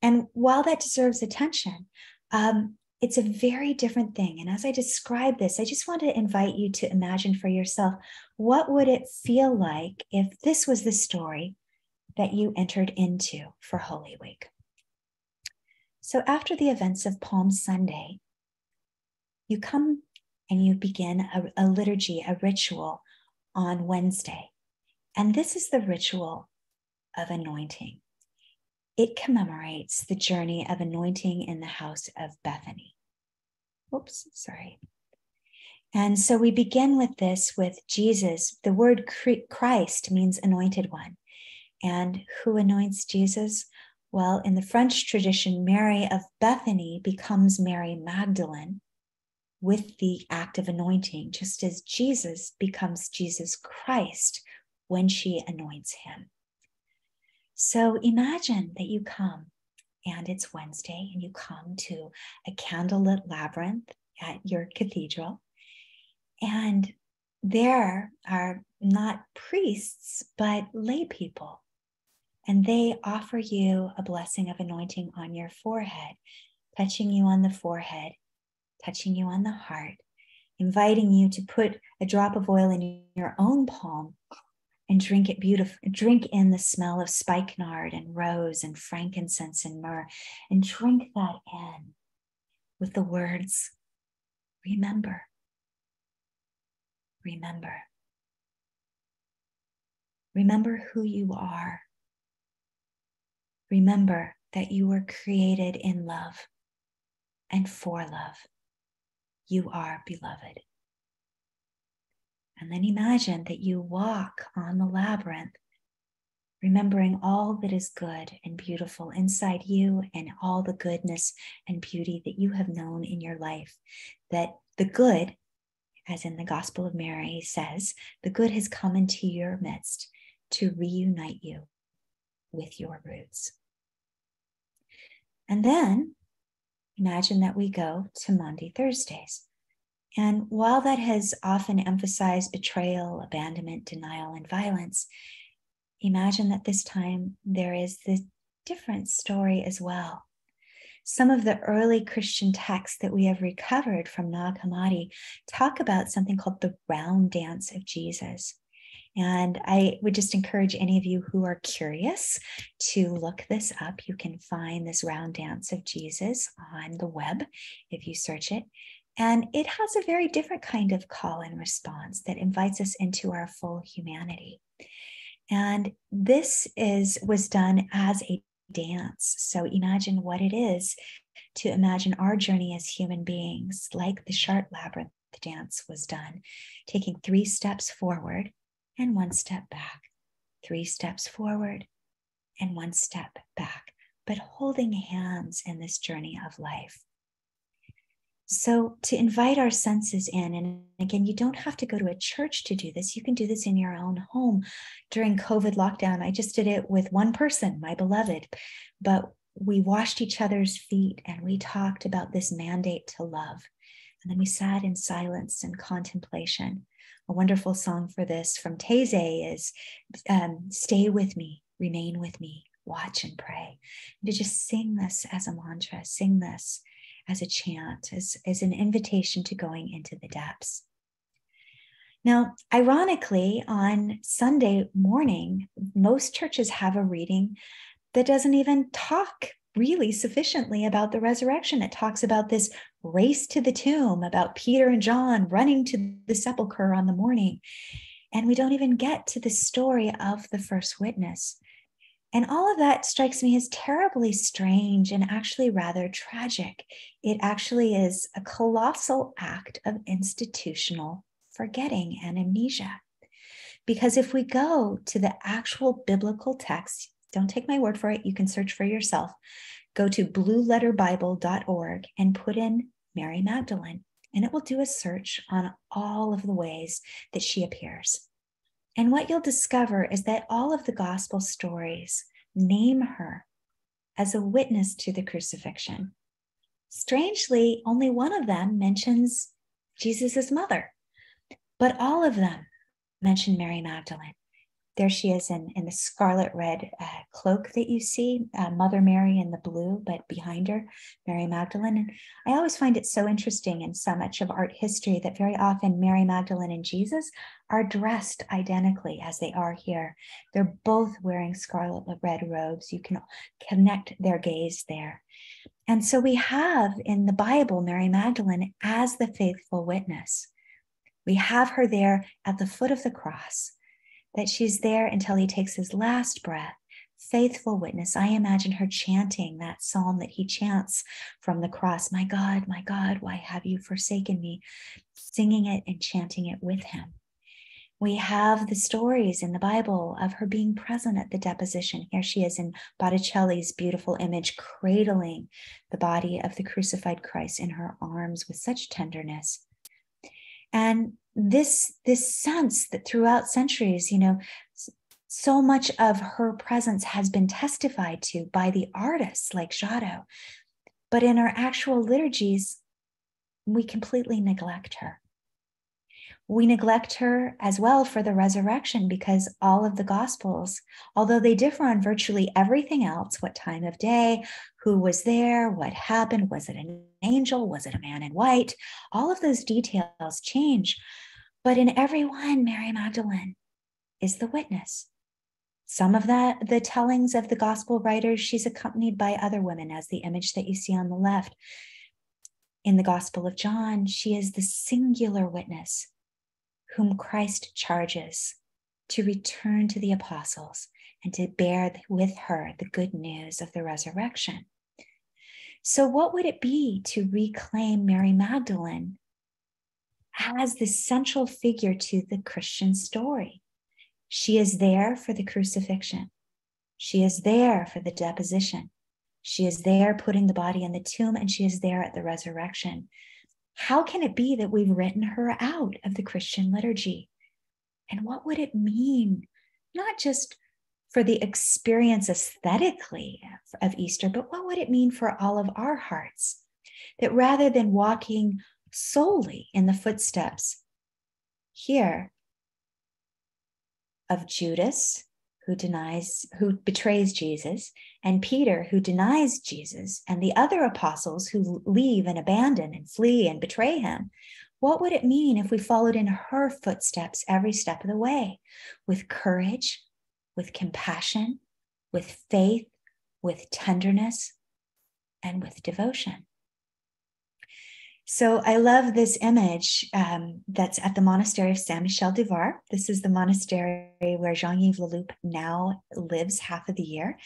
And while that deserves attention, um, it's a very different thing. And as I describe this, I just want to invite you to imagine for yourself, what would it feel like if this was the story that you entered into for Holy Week? So after the events of Palm Sunday, you come and you begin a, a liturgy, a ritual on Wednesday. And this is the ritual of anointing. It commemorates the journey of anointing in the house of Bethany. Oops, sorry. And so we begin with this with Jesus. The word Christ means anointed one. And who anoints Jesus? Well, in the French tradition, Mary of Bethany becomes Mary Magdalene with the act of anointing, just as Jesus becomes Jesus Christ when she anoints him. So imagine that you come, and it's Wednesday, and you come to a candlelit labyrinth at your cathedral, and there are not priests, but lay people. And they offer you a blessing of anointing on your forehead, touching you on the forehead, touching you on the heart, inviting you to put a drop of oil in your own palm and drink it beautiful, drink in the smell of spikenard and rose and frankincense and myrrh, and drink that in with the words, remember, remember, remember who you are. Remember that you were created in love and for love. You are beloved. And then imagine that you walk on the labyrinth, remembering all that is good and beautiful inside you and all the goodness and beauty that you have known in your life. That the good, as in the Gospel of Mary says, the good has come into your midst to reunite you with your roots. And then imagine that we go to Maundy Thursdays. And while that has often emphasized betrayal, abandonment, denial, and violence, imagine that this time there is this different story as well. Some of the early Christian texts that we have recovered from Nag Hammadi talk about something called the round dance of Jesus. And I would just encourage any of you who are curious to look this up. You can find this round dance of Jesus on the web if you search it. And it has a very different kind of call and response that invites us into our full humanity. And this is was done as a dance. So imagine what it is to imagine our journey as human beings, like the Chartres Labyrinth dance was done, taking three steps forward and one step back, three steps forward, and one step back, but holding hands in this journey of life. So to invite our senses in, and again, you don't have to go to a church to do this. You can do this in your own home. During COVID lockdown, I just did it with one person, my beloved, but we washed each other's feet and we talked about this mandate to love. And then we sat in silence and contemplation. A wonderful song for this from Taizé is, um, stay with me, remain with me, watch and pray. And to just sing this as a mantra, sing this as a chant, as, as an invitation to going into the depths. Now, ironically, on Sunday morning, most churches have a reading that doesn't even talk really sufficiently about the resurrection. It talks about this race to the tomb, about Peter and John running to the sepulcher on the morning. And we don't even get to the story of the first witness. And all of that strikes me as terribly strange and actually rather tragic. It actually is a colossal act of institutional forgetting and amnesia. Because if we go to the actual biblical text, don't take my word for it, you can search for yourself. Go to blue letter bible dot org and put in Mary Magdalene, and it will do a search on all of the ways that she appears. And what you'll discover is that all of the gospel stories name her as a witness to the crucifixion. Strangely, only one of them mentions Jesus's mother, but all of them mention Mary Magdalene. There she is in, in the scarlet red uh, cloak that you see, uh, Mother Mary in the blue, but behind her, Mary Magdalene. And I always find it so interesting in so much of art history that very often Mary Magdalene and Jesus are dressed identically as they are here. They're both wearing scarlet red robes. You can connect their gaze there. And so we have in the Bible, Mary Magdalene as the faithful witness. We have her there at the foot of the cross, that she's there until he takes his last breath, faithful witness. I imagine her chanting that psalm that he chants from the cross, "My God, my God, why have you forsaken me?" Singing it and chanting it with him. We have the stories in the Bible of her being present at the deposition. Here she is in Botticelli's beautiful image, cradling the body of the crucified Christ in her arms with such tenderness. And this, this sense that throughout centuries, you know, so much of her presence has been testified to by the artists like Giotto, but in our actual liturgies, we completely neglect her. We neglect her as well for the resurrection, because all of the gospels, although they differ on virtually everything else, what time of day, who was there, what happened, was it an angel, was it a man in white, all of those details change. But in every one, Mary Magdalene is the witness. Some of that, the tellings of the gospel writers, she's accompanied by other women, as the image that you see on the left. In the Gospel of John, she is the singular witness whom Christ charges to return to the apostles and to bear with her the good news of the resurrection. So what would it be to reclaim Mary Magdalene as the central figure to the Christian story? She is there for the crucifixion. She is there for the deposition. She is there putting the body in the tomb, and she is there at the resurrection. How can it be that we've written her out of the Christian liturgy? And what would it mean, not just for the experience aesthetically of Easter, but what would it mean for all of our hearts? That rather than walking solely in the footsteps here of Judas, who denies, who betrays Jesus, and Peter, who denies Jesus, and the other apostles who leave and abandon and flee and betray him. What would it mean if we followed in her footsteps every step of the way, with courage, with compassion, with faith, with tenderness, and with devotion? So I love this image um, that's at the monastery of Saint-Michel du Var. This is the monastery where Jean-Yves Lelloup now lives half of the year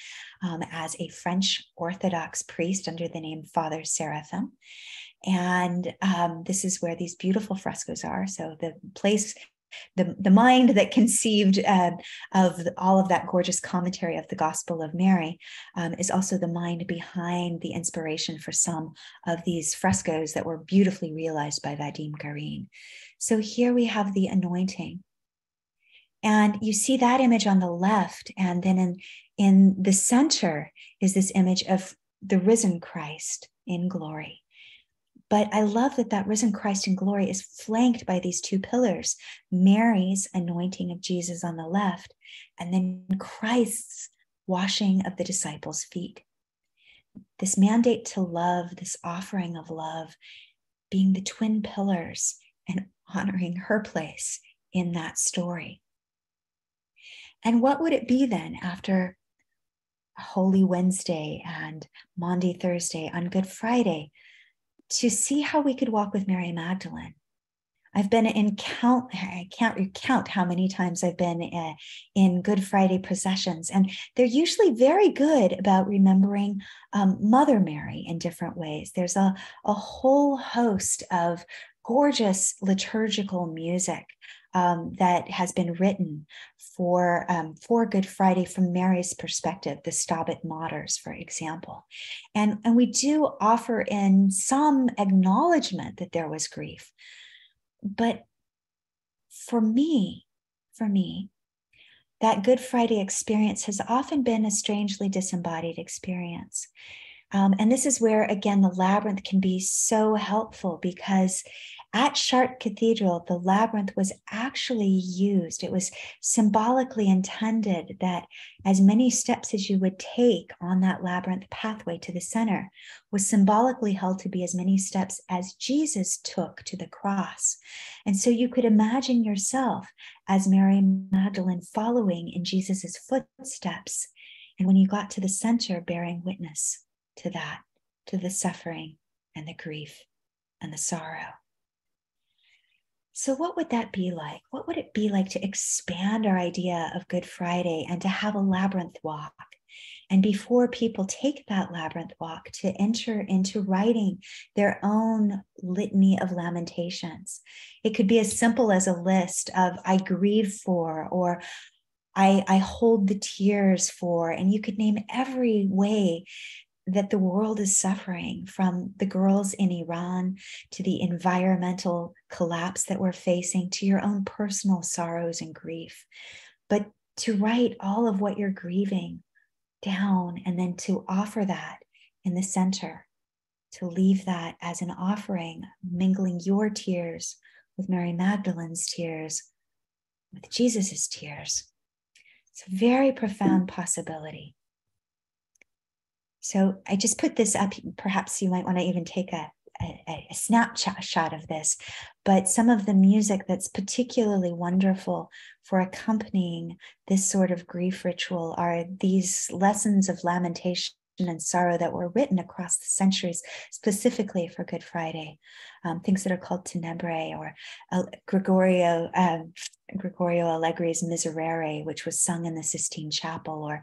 um, as a French Orthodox priest under the name Father Seraphim. And um, this is where these beautiful frescoes are. So the place, the, the mind that conceived uh, of all of that gorgeous commentary of the Gospel of Mary um, is also the mind behind the inspiration for some of these frescoes that were beautifully realized by Vadim Garin. So here we have the anointing. And you see that image on the left. And then in, in the center is this image of the risen Christ in glory. But I love that that risen Christ in glory is flanked by these two pillars, Mary's anointing of Jesus on the left, and then Christ's washing of the disciples' feet. This mandate to love, this offering of love, being the twin pillars and honoring her place in that story. And what would it be then after Holy Wednesday and Maundy Thursday on Good Friday to see how we could walk with Mary Magdalene? I've been in count, I can't recount how many times I've been uh, in Good Friday processions, and they're usually very good about remembering um, Mother Mary in different ways. There's a, a whole host of gorgeous liturgical music um, that has been written for, um, for Good Friday from Mary's perspective, the Stabat Maters, for example. And, and we do offer in some acknowledgement that there was grief. But for me, for me, that Good Friday experience has often been a strangely disembodied experience. Um, and this is where, again, the labyrinth can be so helpful, because at Chartres Cathedral, the labyrinth was actually used. It was symbolically intended that as many steps as you would take on that labyrinth pathway to the center was symbolically held to be as many steps as Jesus took to the cross. And so you could imagine yourself as Mary Magdalene following in Jesus's footsteps. And when you got to the center, bearing witness to that, to the suffering and the grief and the sorrow. So what would that be like? What would it be like to expand our idea of Good Friday and to have a labyrinth walk? And before people take that labyrinth walk, to enter into writing their own litany of lamentations. It could be as simple as a list of I grieve for, or I, I hold the tears for, and you could name every way that the world is suffering, from the girls in Iran to the environmental collapse that we're facing to your own personal sorrows and grief. But to write all of what you're grieving down and then to offer that in the center, to leave that as an offering, mingling your tears with Mary Magdalene's tears, with Jesus's tears. It's a very profound possibility. So I just put this up. Perhaps you might want to even take a, a, a snapshot shot of this, but some of the music that's particularly wonderful for accompanying this sort of grief ritual are these lessons of lamentation and sorrow that were written across the centuries, specifically for Good Friday. Um, things that are called Tenebrae, or uh, Gregorio, um, Gregorio Allegri's Miserere, which was sung in the Sistine Chapel, or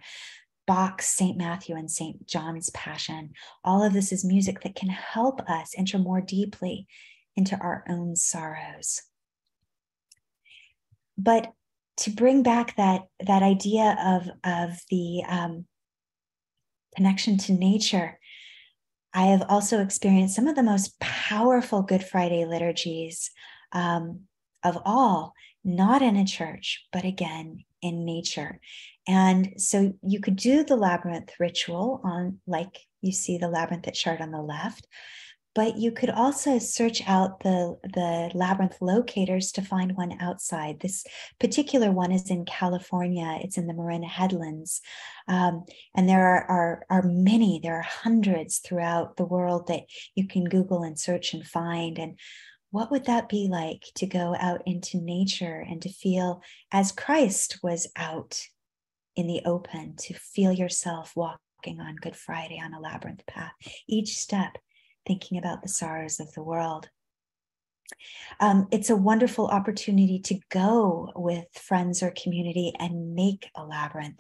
Bach's Saint Matthew and Saint John's Passion. All of this is music that can help us enter more deeply into our own sorrows. But to bring back that, that idea of, of the um, connection to nature, I have also experienced some of the most powerful Good Friday liturgies um, of all, not in a church, but again, in nature. And so you could do the labyrinth ritual on, like you see the labyrinth at Chartres on the left, but you could also search out the, the labyrinth locators to find one outside. This particular one is in California. It's in the Marin Headlands. Um, and there are, are, are many, there are hundreds throughout the world that you can Google and search and find. And what would that be like to go out into nature and to feel as Christ was out in the open, to feel yourself walking on Good Friday on a labyrinth path, each step thinking about the sorrows of the world. Um, it's a wonderful opportunity to go with friends or community and make a labyrinth.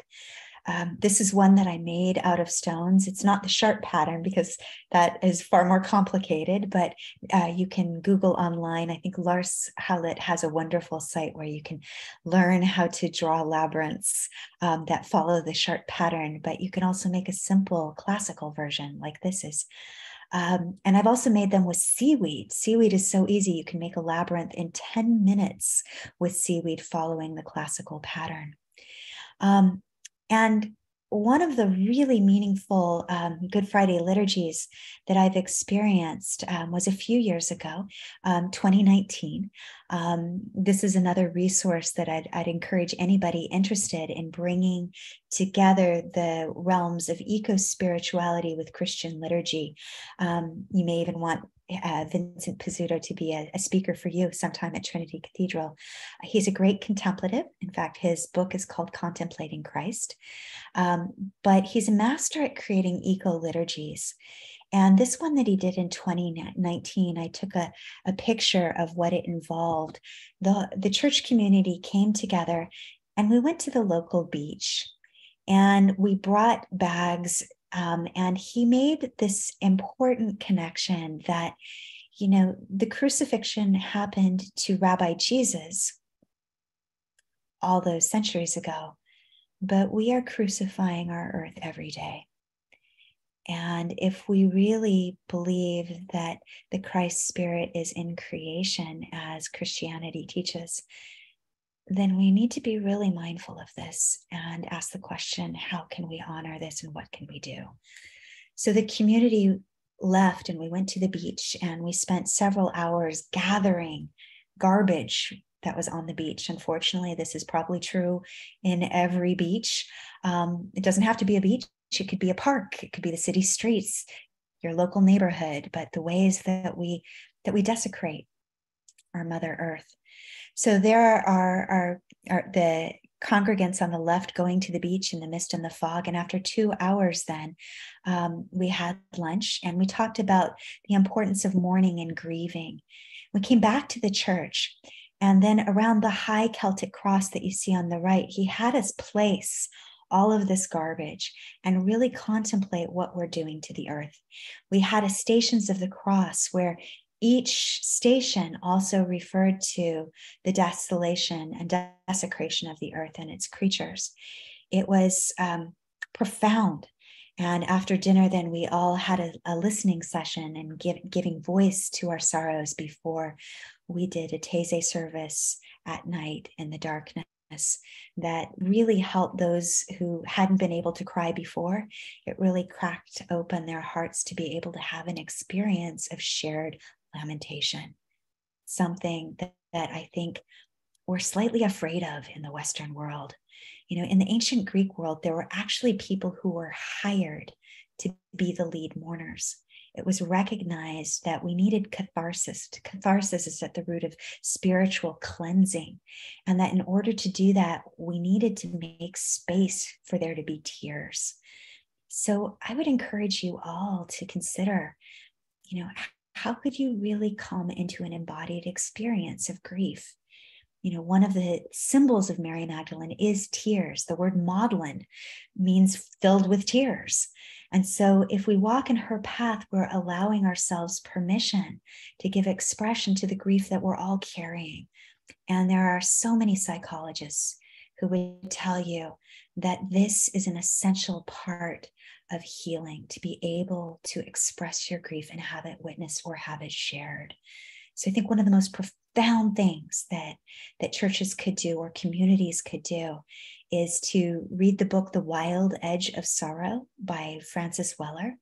Um, this is one that I made out of stones. It's not the sharp pattern because that is far more complicated, but uh, you can Google online. I think Lars Hallett has a wonderful site where you can learn how to draw labyrinths um, that follow the sharp pattern, but you can also make a simple classical version like this is. Um, and I've also made them with seaweed. Seaweed is so easy. You can make a labyrinth in ten minutes with seaweed following the classical pattern. Um, And one of the really meaningful um, Good Friday liturgies that I've experienced um, was a few years ago, um, twenty nineteen. Um, this is another resource that I'd, I'd encourage anybody interested in bringing together the realms of eco-spirituality with Christian liturgy. Um, you may even want uh, Vincent Pizzuto to be a, a speaker for you sometime at Trinity Cathedral. He's a great contemplative. In fact, his book is called Contemplating Christ, um, but he's a master at creating eco-liturgies. And this one that he did in twenty nineteen, I took a, a picture of what it involved. The, the church community came together and we went to the local beach and we brought bags. Um, and he made this important connection that, you know, the crucifixion happened to Rabbi Jesus all those centuries ago, but we are crucifying our earth every day. And if we really believe that the Christ spirit is in creation, as Christianity teaches, then we need to be really mindful of this and ask the question, how can we honor this and what can we do? So the community left and we went to the beach and we spent several hours gathering garbage that was on the beach. Unfortunately, this is probably true in every beach. Um, it doesn't have to be a beach. It could be a park. It could be the city streets, your local neighborhood, but the ways that we that we desecrate our Mother Earth. So there are, are, are the congregants on the left going to the beach in the mist and the fog. And after two hours then, um, we had lunch and we talked about the importance of mourning and grieving. We came back to the church and then around the high Celtic cross that you see on the right, he had us place all of this garbage and really contemplate what we're doing to the earth. We had a Stations of the Cross where each station also referred to the desolation and desecration of the earth and its creatures. It was um, profound. And after dinner, then we all had a, a listening session and give, giving voice to our sorrows before we did a Taizé service at night in the darkness. That really helped those who hadn't been able to cry before. It really cracked open their hearts to be able to have an experience of shared lamentation, something that, that I think we're slightly afraid of in the Western world. You know, in the ancient Greek world, there were actually people who were hired to be the lead mourners. It was recognized that we needed catharsis. Catharsis is at the root of spiritual cleansing. And that in order to do that, we needed to make space for there to be tears. So I would encourage you all to consider, you know, how could you really come into an embodied experience of grief? You know, one of the symbols of Mary Magdalene is tears. The word Magdalene means filled with tears. And so if we walk in her path, we're allowing ourselves permission to give expression to the grief that we're all carrying. And there are so many psychologists who would tell you that this is an essential part of healing, to be able to express your grief and have it witnessed or have it shared. So I think one of the most profound things that, that churches could do or communities could do is to read the book, The Wild Edge of Sorrow by Frances Weller,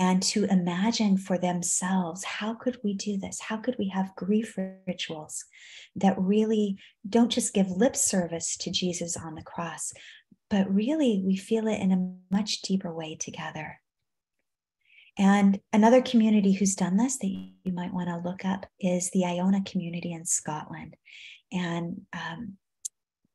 and to imagine for themselves, how could we do this? How could we have grief rituals that really don't just give lip service to Jesus on the cross, but really we feel it in a much deeper way together. And another community who's done this that you might want to look up is the Iona community in Scotland. And um,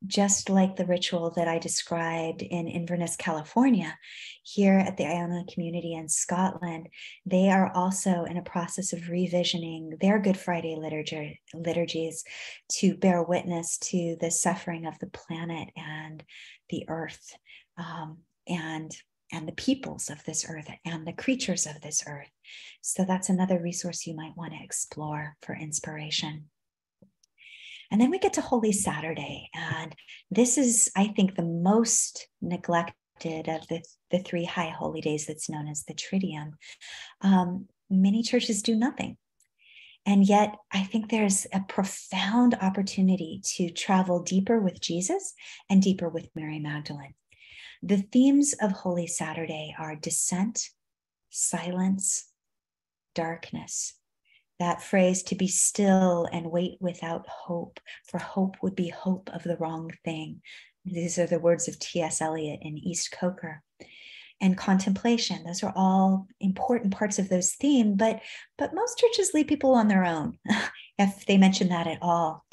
just like the ritual that I described in Inverness, California, here at the Iona community in Scotland, they are also in a process of revisioning their Good Friday liturgy, liturgies to bear witness to the suffering of the planet and the earth. Um, and and the peoples of this earth and the creatures of this earth. So that's another resource you might want to explore for inspiration. And then we get to Holy Saturday. And this is, I think, the most neglected of the, the three high holy days that's known as the Triduum. Um, many churches do nothing. And yet I think there's a profound opportunity to travel deeper with Jesus and deeper with Mary Magdalene. The themes of Holy Saturday are descent, silence, darkness. That phrase, to be still and wait without hope, for hope would be hope of the wrong thing. These are the words of T S Eliot and East Coker. and contemplation. Those are all important parts of those themes, but, but most churches leave people on their own, if they mention that at all.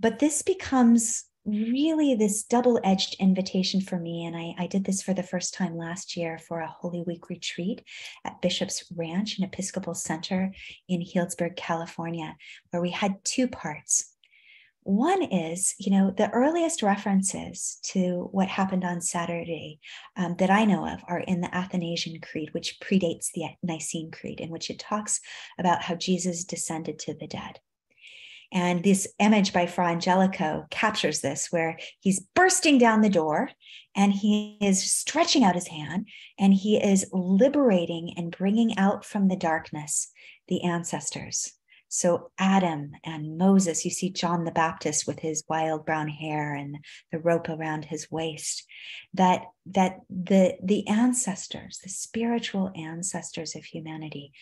But this becomes really this double-edged invitation for me. And I, I did this for the first time last year for a Holy Week retreat at Bishop's Ranch, an Episcopal center in Healdsburg, California, where we had two parts. One is, you know, the earliest references to what happened on Saturday um, that I know of are in the Athanasian Creed, which predates the Nicene Creed, in which it talks about how Jesus descended to the dead. And this image by Fra Angelico captures this, where he's bursting down the door and he is stretching out his hand and he is liberating and bringing out from the darkness the ancestors. So Adam and Moses, you see John the Baptist with his wild brown hair and the rope around his waist, that that the, the ancestors, the spiritual ancestors of humanity,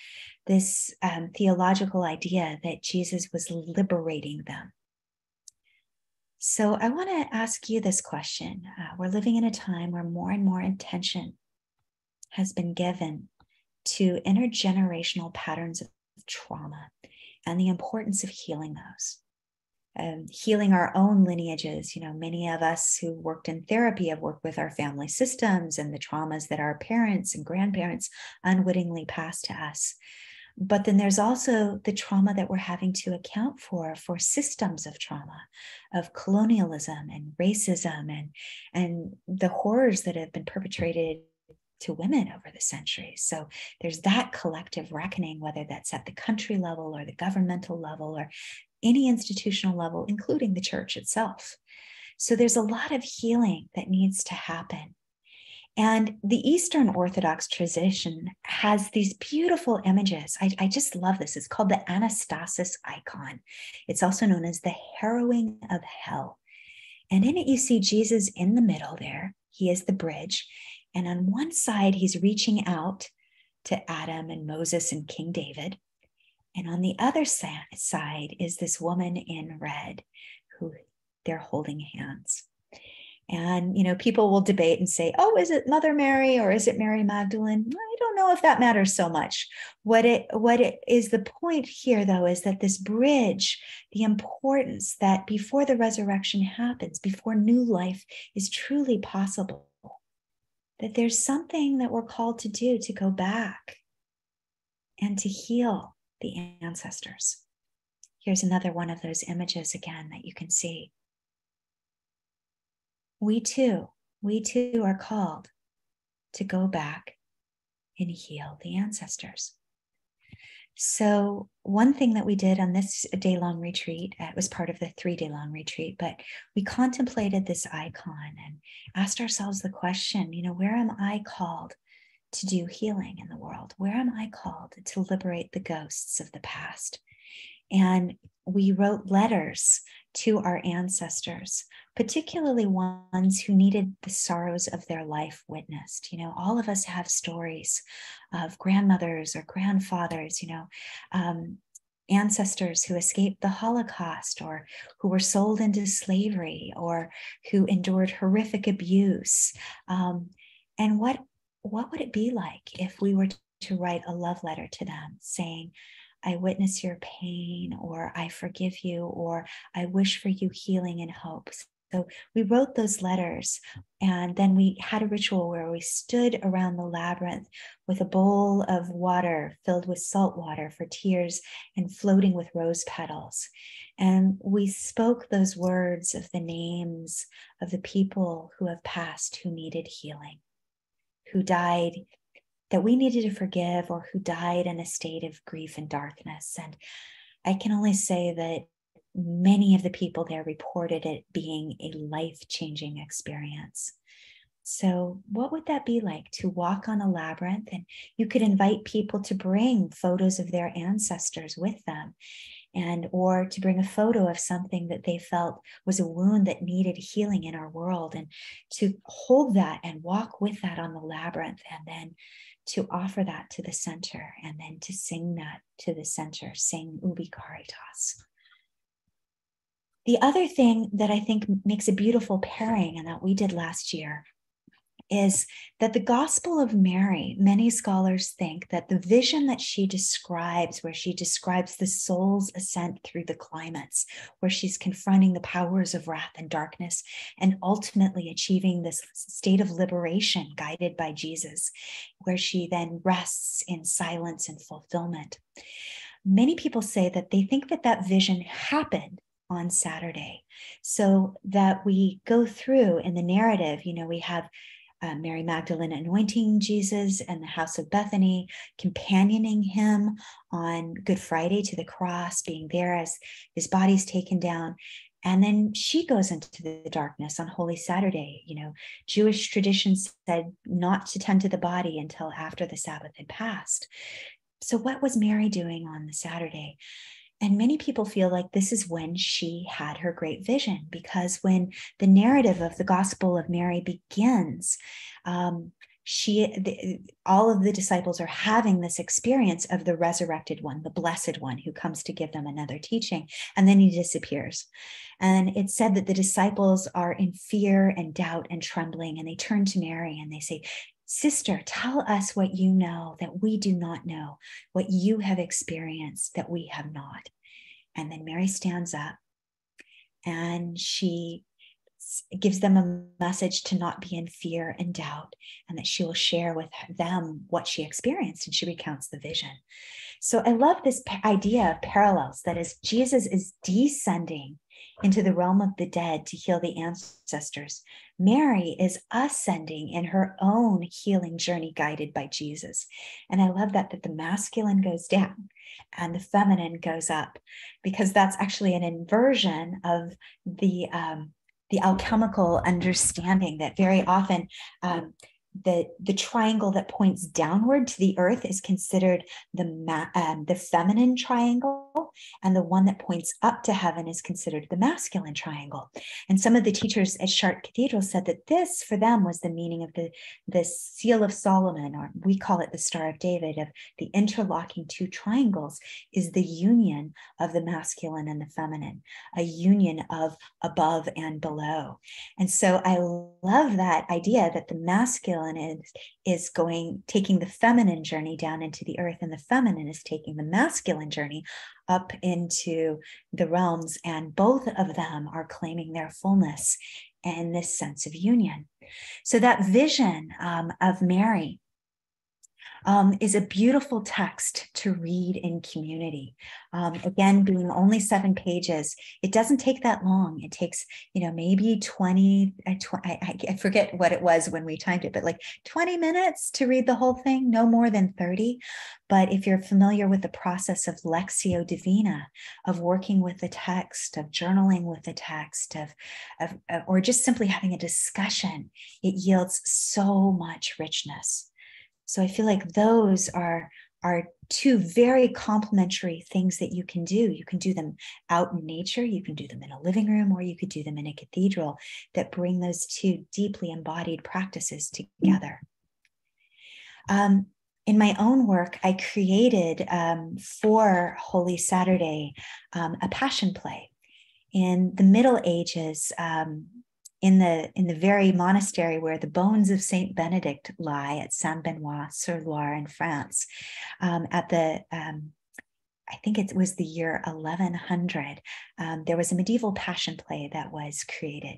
this um, theological idea that Jesus was liberating them. So I want to ask you this question. Uh, we're living in a time where more and more attention has been given to intergenerational patterns of trauma and the importance of healing those, um, healing our own lineages. You know, many of us who worked in therapy have worked with our family systems and the traumas that our parents and grandparents unwittingly passed to us. But then there's also the trauma that we're having to account for, for systems of trauma, of colonialism and racism and, and the horrors that have been perpetrated to women over the centuries. So there's that collective reckoning, whether that's at the country level or the governmental level or any institutional level, including the church itself. So there's a lot of healing that needs to happen. And the Eastern Orthodox tradition has these beautiful images. I, I just love this. It's called the Anastasis icon. It's also known as the harrowing of hell. And in it, you see Jesus in the middle there. He is the bridge. And on one side, he's reaching out to Adam and Moses and King David. And on the other side is this woman in red who they're holding hands. And, you know, people will debate and say, oh, is it Mother Mary or is it Mary Magdalene? I don't know if that matters so much. What it, what it is the point here, though, is that this bridge, the importance that before the resurrection happens, before new life is truly possible, that there's something that we're called to do, to go back and to heal the ancestors. Here's another one of those images again that you can see. We too, we too are called to go back and heal the ancestors. So one thing that we did on this day-long retreat, it was part of the three-day-long retreat, but we contemplated this icon and asked ourselves the question, you know, where am I called to do healing in the world? Where am I called to liberate the ghosts of the past? And we wrote letters to our ancestors, particularly ones who needed the sorrows of their life witnessed. You know, all of us have stories of grandmothers or grandfathers, you know, um, ancestors who escaped the Holocaust or who were sold into slavery or who endured horrific abuse. Um, and what, what would it be like if we were to write a love letter to them saying, I witness your pain, or I forgive you, or I wish for you healing and hope. So we wrote those letters, and then we had a ritual where we stood around the labyrinth with a bowl of water filled with salt water for tears and floating with rose petals. And we spoke those words of the names of the people who have passed, who needed healing, who died that we needed to forgive, or who died in a state of grief and darkness. And I can only say that many of the people there reported it being a life-changing experience. So what would that be like to walk on a labyrinth? And you could invite people to bring photos of their ancestors with them, and or to bring a photo of something that they felt was a wound that needed healing in our world, and to hold that and walk with that on the labyrinth, and then to offer that to the center, and then to sing that to the center, sing Ubi Caritas. The other thing that I think makes a beautiful pairing, and that we did last year, is that the Gospel of Mary, many scholars think that the vision that she describes, where she describes the soul's ascent through the climates, where she's confronting the powers of wrath and darkness, and ultimately achieving this state of liberation guided by Jesus, where she then rests in silence and fulfillment. Many people say that they think that that vision happened on Saturday, so that we go through in the narrative, you know, we have Uh, Mary Magdalene anointing Jesus in the house of Bethany, companioning him on Good Friday to the cross, being there as his body's taken down. And then she goes into the darkness on Holy Saturday. You know, Jewish tradition said not to tend to the body until after the Sabbath had passed. So what was Mary doing on the Saturday? And many people feel like this is when she had her great vision, because when the narrative of the Gospel of Mary begins, um, she, the, all of the disciples are having this experience of the resurrected one, the blessed one who comes to give them another teaching, and then he disappears. And it's said that the disciples are in fear and doubt and trembling, and they turn to Mary and they say, "Sister, tell us what you know that we do not know, what you have experienced that we have not." And then Mary stands up and she gives them a message to not be in fear and doubt, and that she will share with them what she experienced, and she recounts the vision. So I love this idea of parallels, that as Jesus is descending into the realm of the dead to heal the ancestors, Mary is ascending in her own healing journey guided by Jesus. And I love that, that the masculine goes down and the feminine goes up, because that's actually an inversion of the, um, the alchemical understanding that very often, um, The, the triangle that points downward to the earth is considered the, ma- um, the feminine triangle, and the one that points up to heaven is considered the masculine triangle. And some of the teachers at Chartres Cathedral said that this, for them, was the meaning of the, the Seal of Solomon, or we call it the Star of David, of the interlocking two triangles is the union of the masculine and the feminine, a union of above and below. And so I love that idea that the masculine and is going, taking the feminine journey down into the earth, and the feminine is taking the masculine journey up into the realms, and both of them are claiming their fullness and this sense of union. So that vision um, of Mary Um, is a beautiful text to read in community. Um, again, being only seven pages, it doesn't take that long. It takes, you know, maybe twenty, I, I forget what it was when we timed it, but like twenty minutes to read the whole thing, no more than thirty. But if you're familiar with the process of Lectio Divina, of working with the text, of journaling with the text, of, of, of or just simply having a discussion, it yields so much richness. So I feel like those are, are two very complementary things that you can do. You can do them out in nature, you can do them in a living room, or you could do them in a cathedral, that bring those two deeply embodied practices together. Um, in my own work, I created um, for Holy Saturday um, a passion play. In the Middle Ages, um, In the, in the very monastery where the bones of Saint Benedict lie at Saint-Benoît-sur-Loire in France, um, at the, um, I think it was the year eleven hundred, um, there was a medieval passion play that was created.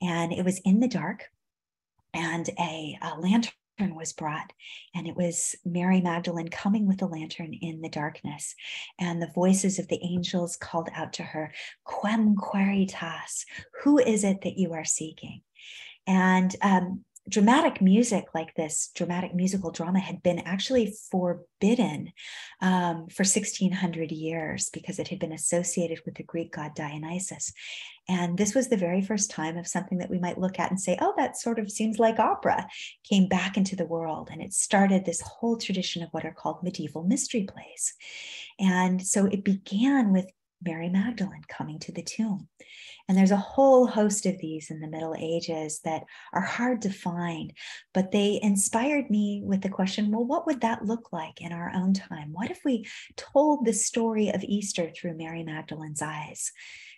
And it was in the dark, and a, a lantern was brought, and it was Mary Magdalene coming with the lantern in the darkness, and the voices of the angels called out to her, "Quem queritas?" Who is it that you are seeking? And um, dramatic music like this, dramatic musical drama, had been actually forbidden um, for sixteen hundred years, because it had been associated with the Greek god Dionysus. And this was the very first time of something that we might look at and say, oh, that sort of seems like opera, came back into the world. And it started this whole tradition of what are called medieval mystery plays. And so it began with Mary Magdalene coming to the tomb. And there's a whole host of these in the Middle Ages that are hard to find, but they inspired me with the question, well, what would that look like in our own time? What if we told the story of Easter through Mary Magdalene's eyes?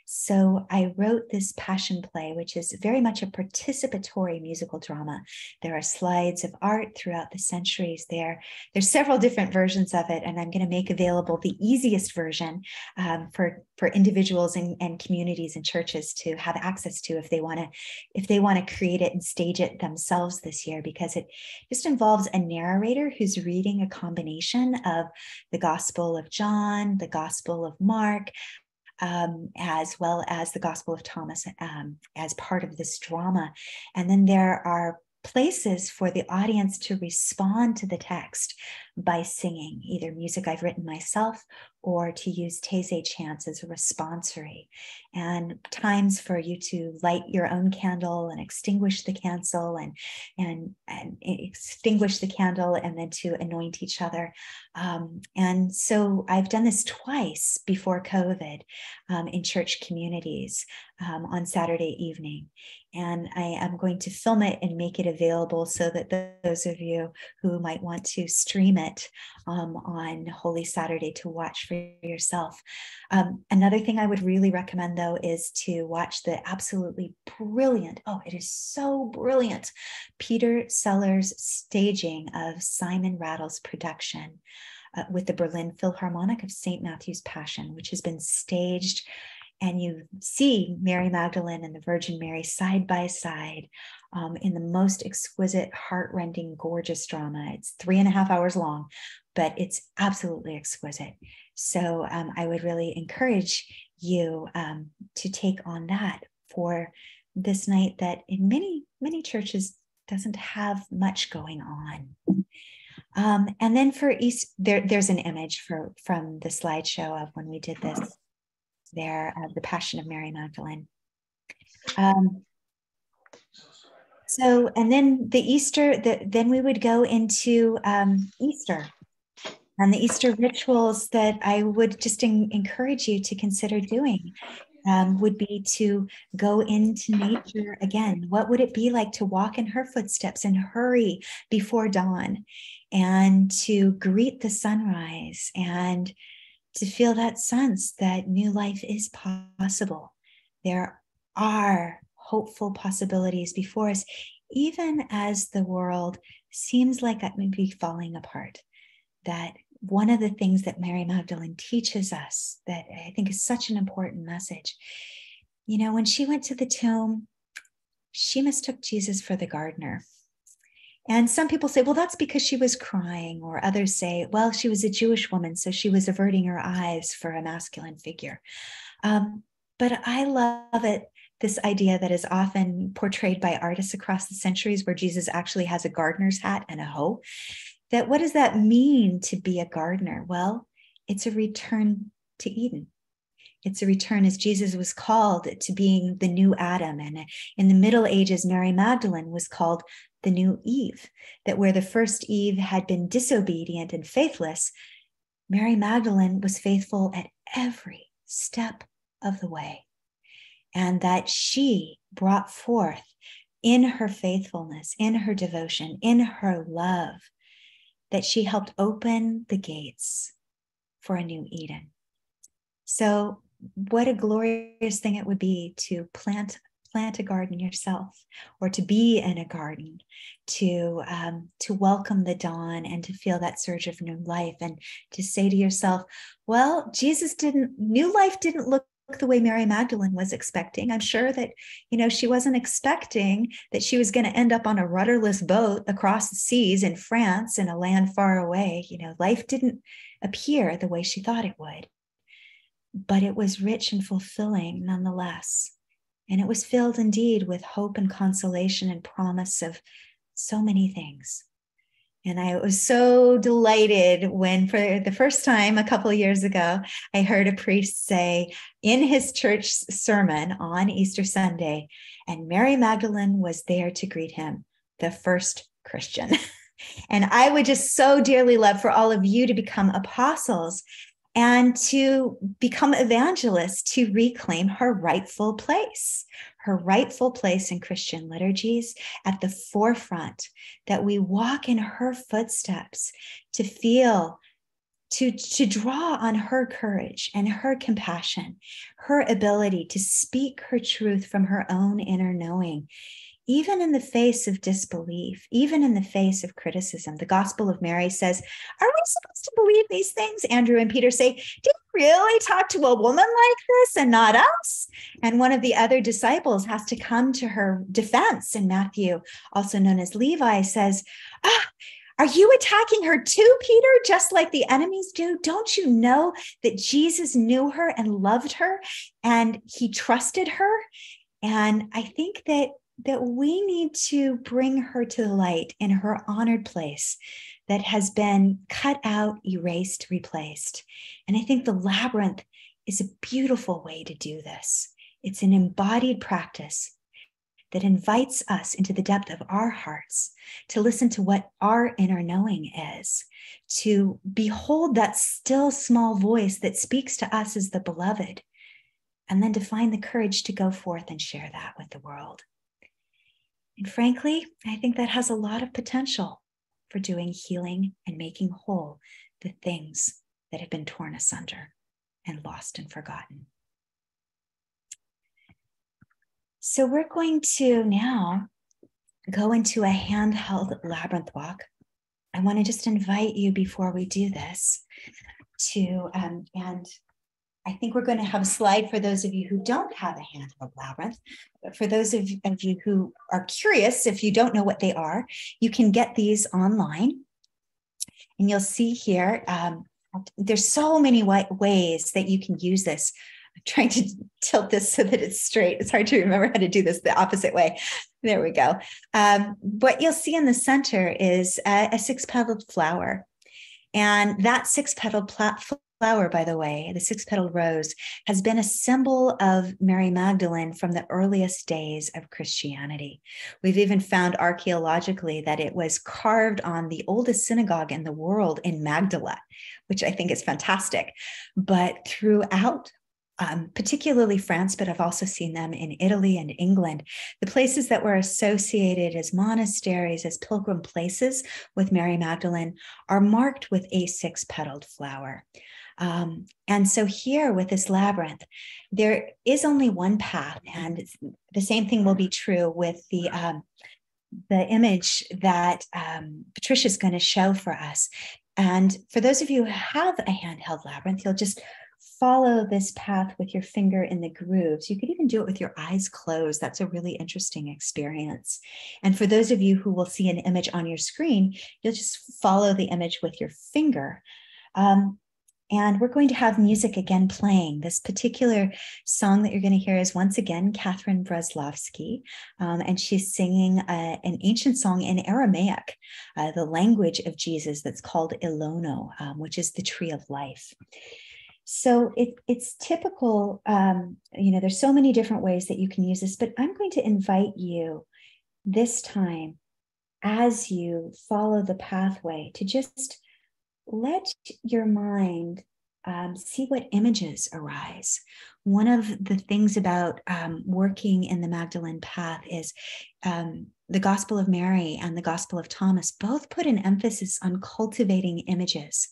So I wrote this passion play, which is very much a participatory musical drama. There are slides of art throughout the centuries there. There's several different versions of it, and I'm going to make available the easiest version um, for, for individuals and, and communities and churches to have access to if they want to if they want to create it and stage it themselves this year, because it just involves a narrator who's reading a combination of the Gospel of John, the Gospel of Mark, um, as well as the Gospel of Thomas um, as part of this drama. And then there are places for the audience to respond to the text by singing, either music I've written myself or to use Taizé chants as a responsory, and times for you to light your own candle and extinguish the candle and, and, and extinguish the candle and then to anoint each other. Um, and so I've done this twice before COVID um, in church communities um, on Saturday evening. And I am going to film it and make it available so that those of you who might want to stream it um, on Holy Saturday to watch for yourself. Um, another thing I would really recommend, though, is to watch the absolutely brilliant, oh, it is so brilliant, Peter Sellers' staging of Simon Rattle's production uh, with the Berlin Philharmonic of Saint Matthew's Passion, which has been staged. And you see Mary Magdalene and the Virgin Mary side by side um, in the most exquisite, heart-rending, gorgeous drama. It's three and a half hours long, but it's absolutely exquisite. So um, I would really encourage you um, to take on that for this night that in many, many churches doesn't have much going on. Um, and then for East, there, there's an image for, from the slideshow of when we did this. There of uh, the Passion of Mary Magdalene. Um, so, and then the Easter, the, then we would go into um, Easter and the Easter rituals that I would just en- encourage you to consider doing. Um, would be to go into nature again. What would it be like to walk in her footsteps and hurry before dawn and to greet the sunrise and to feel that sense that new life is possible. There are hopeful possibilities before us, even as the world seems like it may be falling apart. That one of the things that Mary Magdalene teaches us that I think is such an important message. You know, when she went to the tomb, she mistook Jesus for the gardener. And some people say, well, that's because she was crying, or others say, well, she was a Jewish woman, so she was averting her eyes for a masculine figure. Um, but I love it, this idea that is often portrayed by artists across the centuries where Jesus actually has a gardener's hat and a hoe. That what does that mean to be a gardener? Well, it's a return to Eden. It's a return, as Jesus was called, to being the new Adam. And in the Middle Ages, Mary Magdalene was called the new Eve, that where the first Eve had been disobedient and faithless, Mary Magdalene was faithful at every step of the way. And that she brought forth in her faithfulness, in her devotion, in her love, that she helped open the gates for a new Eden. So what a glorious thing it would be to plant plant a garden yourself, or to be in a garden, to um, to welcome the dawn and to feel that surge of new life, and to say to yourself, well, Jesus didn't, new life didn't look the way Mary Magdalene was expecting. I'm sure that, you know, she wasn't expecting that she was going to end up on a rudderless boat across the seas in France in a land far away. You know, life didn't appear the way she thought it would, but it was rich and fulfilling nonetheless. And it was filled indeed with hope and consolation and promise of so many things. And I was so delighted when, for the first time a couple of years ago, I heard a priest say in his church sermon on Easter Sunday, and Mary Magdalene was there to greet him, the first Christian. And I would just so dearly love for all of you to become apostles and to become evangelists, to reclaim her rightful place, her rightful place in Christian liturgies at the forefront, that we walk in her footsteps to feel, to, to draw on her courage and her compassion, her ability to speak her truth from her own inner knowing, even in the face of disbelief, even in the face of criticism. The Gospel of Mary says, are we supposed to believe these things? Andrew and Peter say, did you really talk to a woman like this and not us? And one of the other disciples has to come to her defense. And Matthew, also known as Levi, says, ah, are you attacking her too, Peter, just like the enemies do? Don't you know that Jesus knew her and loved her and he trusted her? And I think that that we need to bring her to the light in her honored place that has been cut out, erased, replaced. And I think the labyrinth is a beautiful way to do this. It's an embodied practice that invites us into the depth of our hearts to listen to what our inner knowing is, to behold that still small voice that speaks to us as the beloved, and then to find the courage to go forth and share that with the world. And frankly, I think that has a lot of potential for doing healing and making whole the things that have been torn asunder and lost and forgotten. So we're going to now go into a handheld labyrinth walk. I want to just invite you before we do this to, um, and I think we're going to have a slide for those of you who don't have a handheld labyrinth. But for those of, of you who are curious, if you don't know what they are, you can get these online. And you'll see here, um, there's so many ways that you can use this. I'm trying to tilt this so that it's straight. It's hard to remember how to do this the opposite way. There we go. Um, what you'll see in the center is a, a six-petaled flower. And that six-petaled flower, flower, by the way, the six-petaled rose, has been a symbol of Mary Magdalene from the earliest days of Christianity. We've even found archaeologically that it was carved on the oldest synagogue in the world in Magdala, which I think is fantastic. But throughout, um, particularly France, but I've also seen them in Italy and England, the places that were associated as monasteries, as pilgrim places with Mary Magdalene, are marked with a six-petaled flower. Um, and so here with this labyrinth, there is only one path, and the same thing will be true with the, um, the image that um, Patricia is going to show for us. And for those of you who have a handheld labyrinth, you'll just follow this path with your finger in the grooves. You could even do it with your eyes closed. That's a really interesting experience. And for those of you who will see an image on your screen, you'll just follow the image with your finger. Um, And we're going to have music again playing. This particular song that you're going to hear is once again Catherine Breslovsky, um, and she's singing uh, an ancient song in Aramaic, uh, the language of Jesus, that's called Ilono, um, which is the tree of life. So it, it's typical, um, you know, there's so many different ways that you can use this, but I'm going to invite you this time, as you follow the pathway, to just let your mind um, see what images arise. One of the things about um, working in the Magdalene path is um, the Gospel of Mary and the Gospel of Thomas both put an emphasis on cultivating images.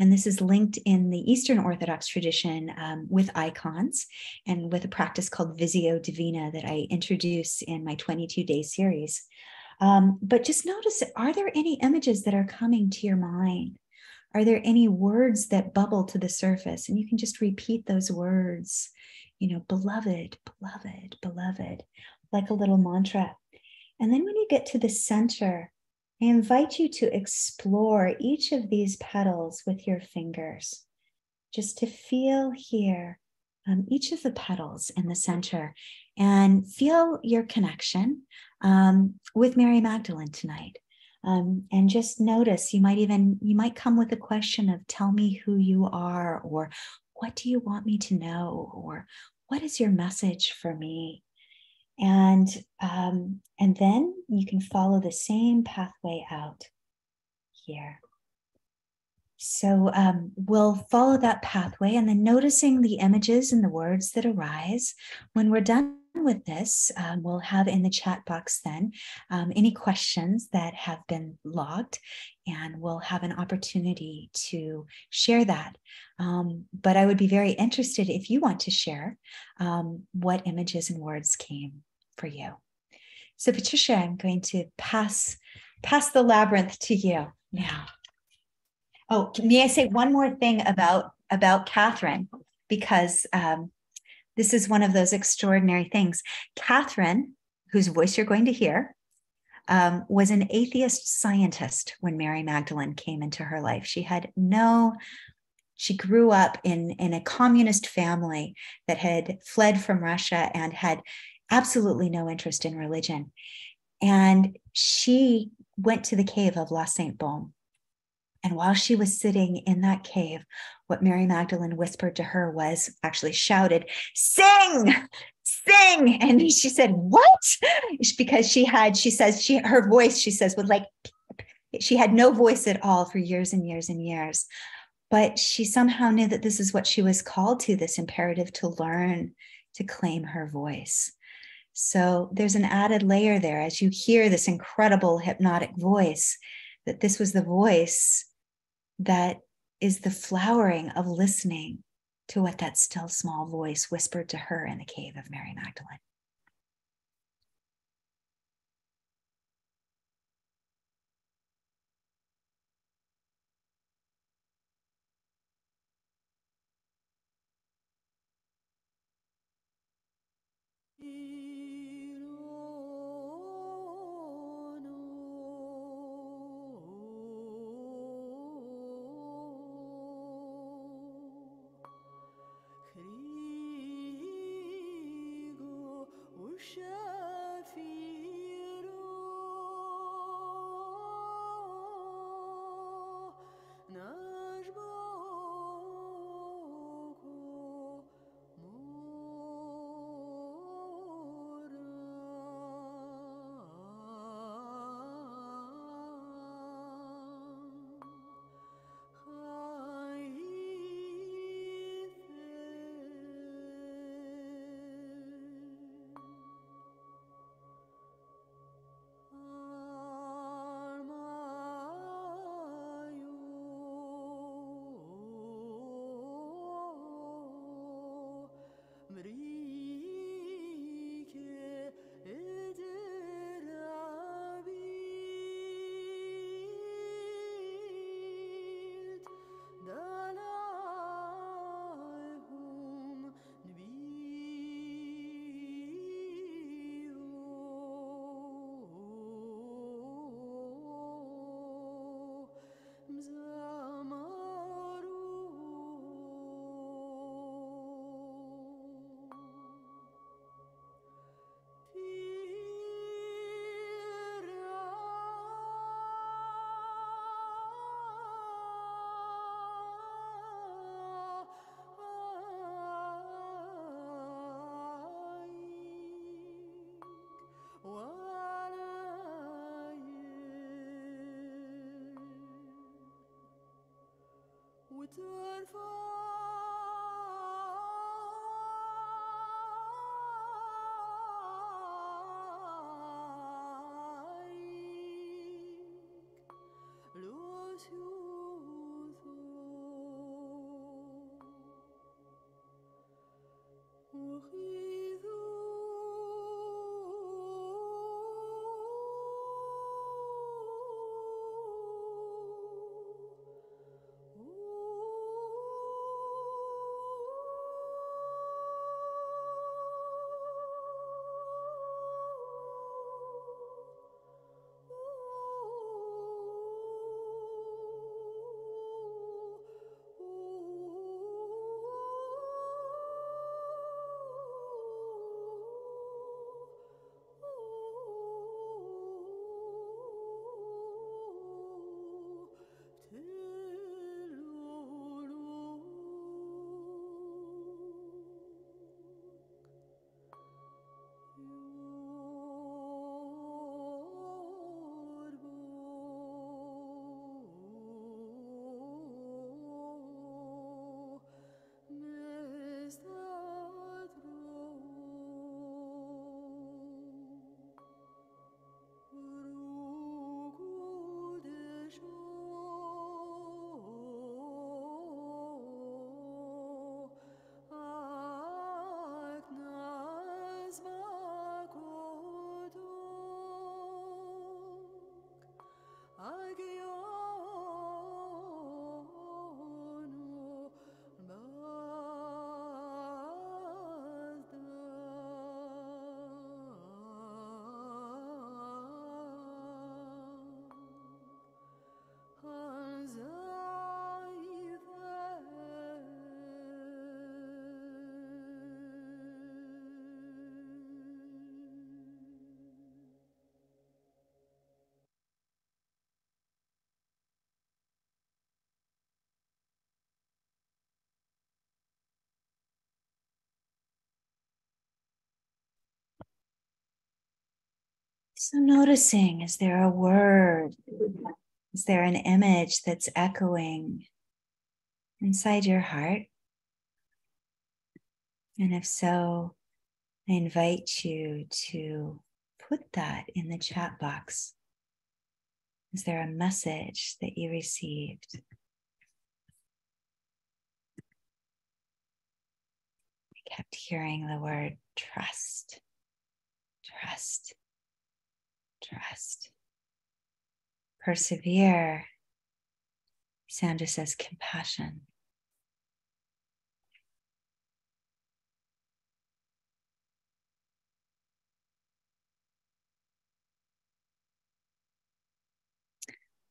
And this is linked in the Eastern Orthodox tradition um, with icons and with a practice called Visio Divina that I introduce in my twenty-two day series. Um, but just notice, are there any images that are coming to your mind? Are there any words that bubble to the surface? And you can just repeat those words, you know, beloved, beloved, beloved, like a little mantra. And then when you get to the center, I invite you to explore each of these petals with your fingers, just to feel here um, each of the petals in the center and feel your connection um, with Mary Magdalene tonight. Um, and just notice, you might even, you might come with a question of, tell me who you are, or what do you want me to know? Or what is your message for me? And, um, and then you can follow the same pathway out here. So um, we'll follow that pathway and then noticing the images and the words that arise. When we're done with this, um, we'll have in the chat box then um, any questions that have been logged, and we'll have an opportunity to share that. Um, but I would be very interested if you want to share um, what images and words came for you. So Patricia, I'm going to pass, pass the labyrinth to you now. Oh, may I say one more thing about, about Catherine, because um, this is one of those extraordinary things. Catherine, whose voice you're going to hear, um, was an atheist scientist when Mary Magdalene came into her life. She had no, she grew up in, in a communist family that had fled from Russia and had absolutely no interest in religion. And she went to the cave of La Sainte Baume. And while she was sitting in that cave, what Mary Magdalene whispered to her was, actually shouted, sing, sing. And she said, what? Because she had, she says, she her voice, she says, would like, she had no voice at all for years and years and years. But she somehow knew that this is what she was called to, this imperative to learn to claim her voice. So there's an added layer there as you hear this incredible hypnotic voice, that this was the voice that is the flowering of listening to what that still small voice whispered to her in the cave of Mary Magdalene. So noticing, is there a word? Is there an image that's echoing inside your heart? And if so, I invite you to put that in the chat box. Is there a message that you received? I kept hearing the word trust, trust, trust. Persevere. Sandra says compassion.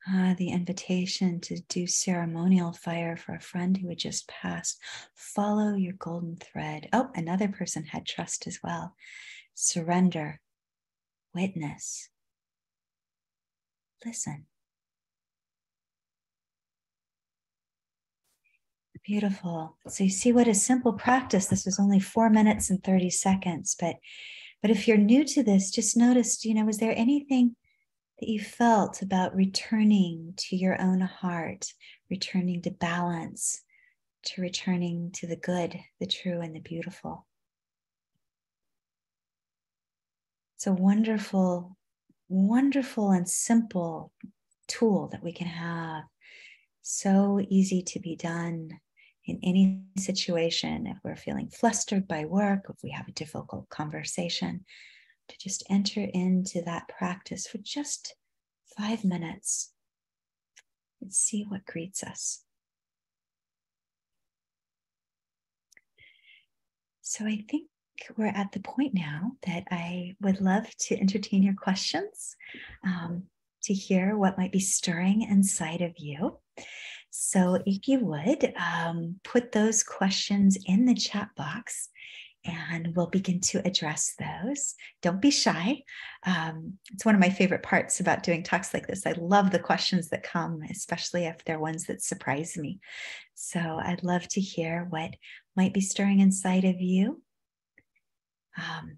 Ah, the invitation to do ceremonial fire for a friend who had just passed. Follow your golden thread. Oh, another person had trust as well. Surrender, witness, listen. Beautiful. So you see what a simple practice. This was only four minutes and thirty seconds. But, but if you're new to this, just notice, you know, was there anything that you felt about returning to your own heart, returning to balance, to returning to the good, the true, and the beautiful. It's a wonderful, wonderful and simple tool that we can have. So easy to be done in any situation. If we're feeling flustered by work, if we have a difficult conversation, to just enter into that practice for just five minutes and see what greets us. So I think we're at the point now that I would love to entertain your questions, um, to hear what might be stirring inside of you. So if you would, um, put those questions in the chat box, and we'll begin to address those. Don't be shy. Um, it's one of my favorite parts about doing talks like this. I love the questions that come, especially if they're ones that surprise me. So I'd love to hear what might be stirring inside of you, um,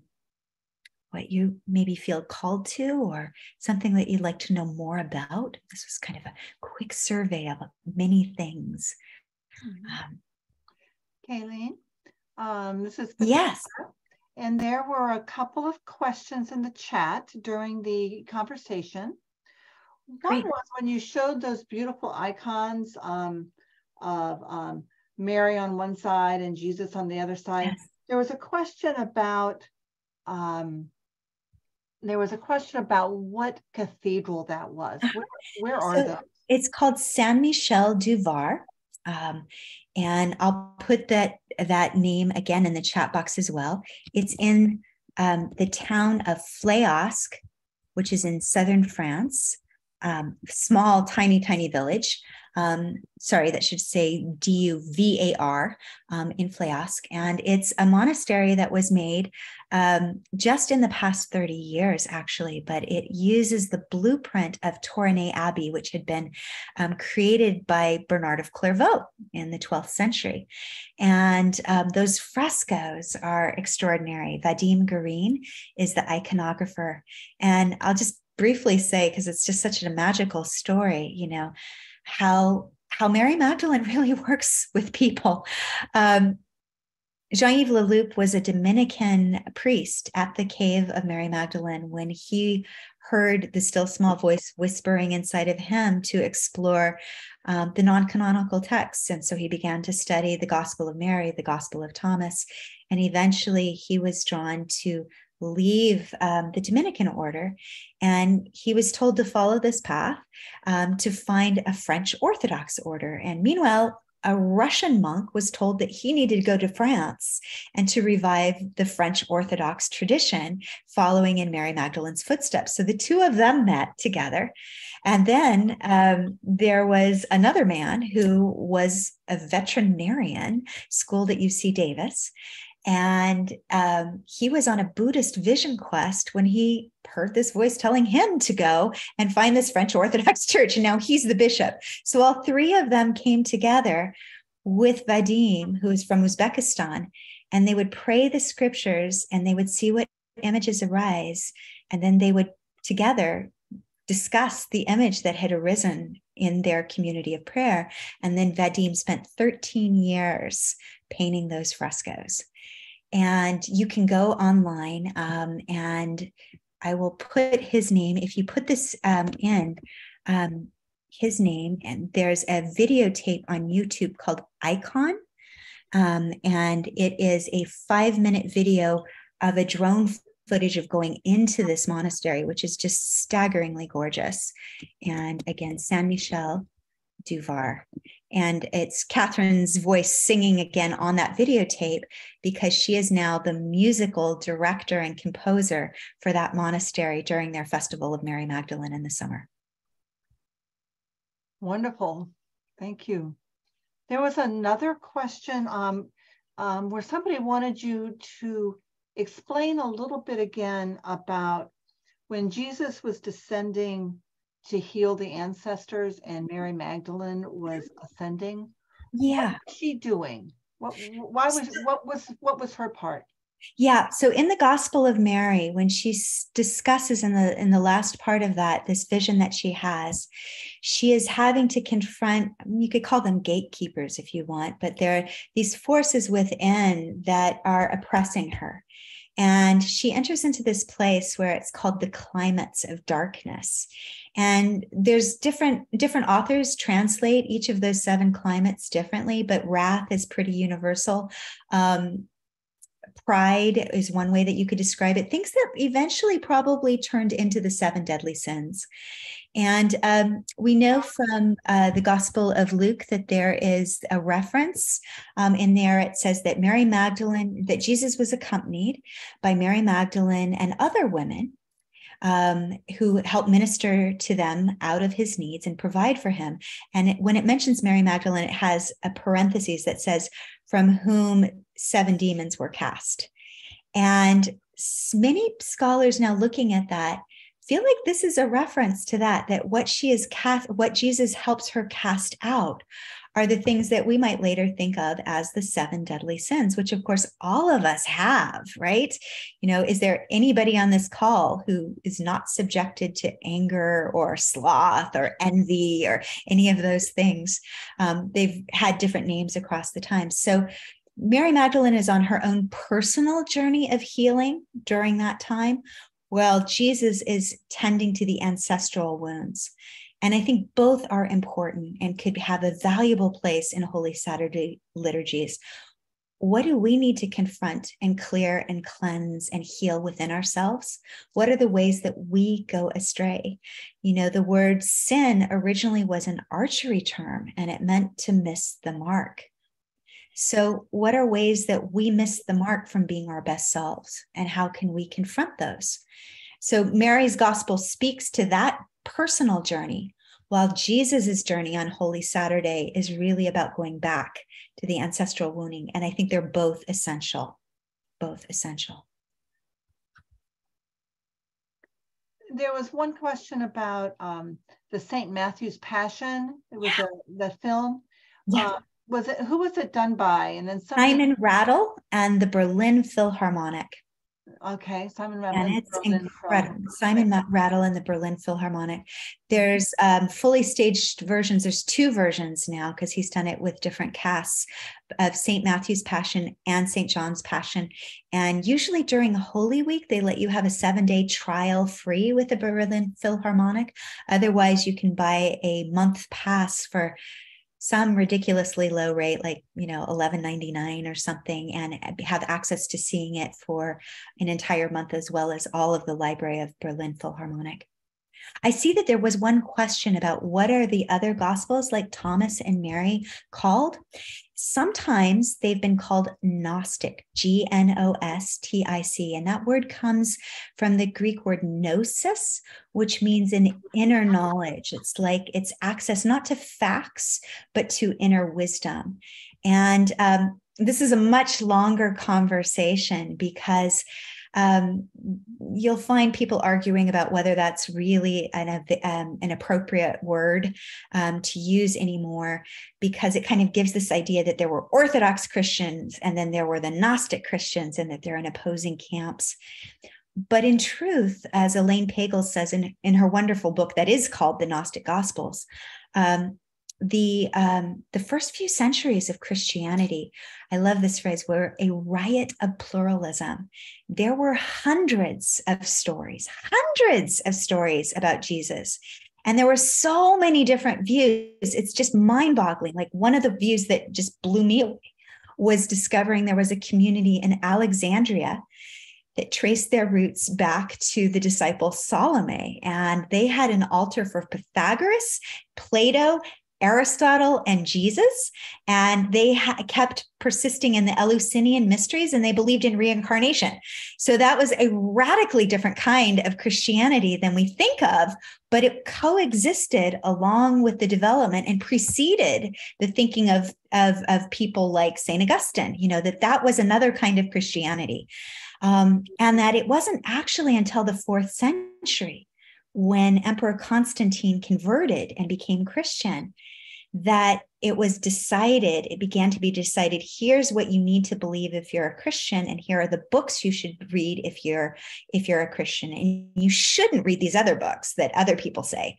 what you maybe feel called to, or something that you'd like to know more about. This was kind of a quick survey of many things. Um, Kayleen? Um, this is Patricia. Yes. And there were a couple of questions in the chat during the conversation. One was when you showed those beautiful icons um, of um, Mary on one side and Jesus on the other side. Yes. There was a question about um, there was a question about what cathedral that was. Where, where are so those? It's called Saint Michel du Var. Um, and I'll put that, that name again in the chat box as well. It's in um, the town of Fléasque, which is in southern France, um, small, tiny, tiny village. Um, sorry, that should say D U V A R, um, in Fléasque. And it's a monastery that was made um, just in the past thirty years, actually, but it uses the blueprint of Tournai Abbey, which had been um, created by Bernard of Clairvaux in the twelfth century. And um, those frescoes are extraordinary. Vadim Gurin is the iconographer. And I'll just briefly say, because it's just such a magical story, you know, how how Mary Magdalene really works with people. Um, Jean-Yves Le Loup was a Dominican priest at the cave of Mary Magdalene when he heard the still small voice whispering inside of him to explore um, the non-canonical texts. And so he began to study the Gospel of Mary, the Gospel of Thomas, and eventually he was drawn to leave um, the Dominican order, and he was told to follow this path um, to find a French Orthodox order. And meanwhile, a Russian monk was told that he needed to go to France and to revive the French Orthodox tradition, following in Mary Magdalene's footsteps. So the two of them met together. And then um, there was another man who was a veterinarian schooled at U C Davis. And um, he was on a Buddhist vision quest when he heard this voice telling him to go and find this French Orthodox church. And now he's the bishop. So all three of them came together with Vadim, who is from Uzbekistan, and they would pray the scriptures and they would see what images arise. And then they would together discuss the image that had arisen in their community of prayer. And then Vadim spent thirteen years painting those frescoes. And you can go online um, and I will put his name. If you put this um, in, um, his name, and there's a videotape on YouTube called Icon. Um, and it is a five minute video of a drone footage of going into this monastery, which is just staggeringly gorgeous. And again, Saint Michel du Var. And it's Catherine's voice singing again on that videotape, because she is now the musical director and composer for that monastery during their Festival of Mary Magdalene in the summer. Wonderful. Thank you. There was another question um, um, where somebody wanted you to explain a little bit again about when Jesus was descending to heal the ancestors and Mary Magdalene was ascending. Yeah. What was she doing? What, why was, what was, what was her part? Yeah. So in the Gospel of Mary, when she discusses in the, in the last part of that, this vision that she has, she is having to confront, you could call them gatekeepers if you want, but there are these forces within that are oppressing her. And she enters into this place where it's called the climates of darkness. And there's different, different authors translate each of those seven climates differently, but wrath is pretty universal. Um, Pride is one way that you could describe it. Things that eventually probably turned into the seven deadly sins. And um, we know from uh, the Gospel of Luke that there is a reference um, in there. It says that Mary Magdalene, that Jesus was accompanied by Mary Magdalene and other women um, who helped minister to them out of his needs and provide for him. And it, when it mentions Mary Magdalene, it has a parenthesis that says, from whom seven demons were cast. And many scholars now looking at that feel like this is a reference to that, that what she is cast, what Jesus helps her cast out are the things that we might later think of as the seven deadly sins, which of course all of us have, right? You know, is there anybody on this call who is not subjected to anger or sloth or envy or any of those things? Um, they've had different names across the time. So Mary Magdalene is on her own personal journey of healing during that time, while Jesus is tending to the ancestral wounds. And I think both are important and could have a valuable place in Holy Saturday liturgies. What do we need to confront and clear and cleanse and heal within ourselves? What are the ways that we go astray? You know, the word sin originally was an archery term, and it meant to miss the mark. So what are ways that we miss the mark from being our best selves, and how can we confront those? So Mary's gospel speaks to that personal journey, while Jesus's journey on Holy Saturday is really about going back to the ancestral wounding. And I think they're both essential, both essential. There was one question about um, the Saint Matthew's Passion. It was yeah. a, the film. Yeah. Uh, Was it, who was it done by? And then somebody... Simon Rattle and the Berlin Philharmonic. Okay, Simon Rattle. And it's Berlin incredible. From... Simon okay. Rattle and the Berlin Philharmonic. There's um, fully staged versions. There's two versions now, because he's done it with different casts of Saint Matthew's Passion and Saint John's Passion. And usually during Holy Week, they let you have a seven-day trial free with the Berlin Philharmonic. Otherwise, you can buy a month pass for some ridiculously low rate, like, you know, eleven ninety-nine or something, and have access to seeing it for an entire month, as well as all of the Library of Berlin Philharmonic. I see that there was one question about what are the other gospels like Thomas and Mary called? Sometimes they've been called Gnostic, G N O S T I C. And that word comes from the Greek word gnosis, which means an inner knowledge. It's like it's access not to facts, but to inner wisdom. And um, this is a much longer conversation, because Um, you'll find people arguing about whether that's really an, um, an appropriate word um, to use anymore, because it kind of gives this idea that there were Orthodox Christians and then there were the Gnostic Christians, and that they're in opposing camps. But in truth, as Elaine Pagels says in, in her wonderful book that is called The Gnostic Gospels, um, the um, the first few centuries of Christianity, I love this phrase, were a riot of pluralism. There were hundreds of stories, hundreds of stories about Jesus. And there were so many different views. It's just mind-boggling. Like, one of the views that just blew me away was discovering there was a community in Alexandria that traced their roots back to the disciple Salome. And they had an altar for Pythagoras, Plato, Aristotle, and Jesus. And they ha- kept persisting in the Eleusinian mysteries, and they believed in reincarnation. So that was a radically different kind of Christianity than we think of, but it coexisted along with the development and preceded the thinking of, of, of people like Saint Augustine, you know, that that was another kind of Christianity. Um, and that it wasn't actually until the fourth century when Emperor Constantine converted and became Christian that it was decided, it began to be decided, here's what you need to believe if you're a Christian, and here are the books you should read if you're if you're a Christian. And you shouldn't read these other books that other people say.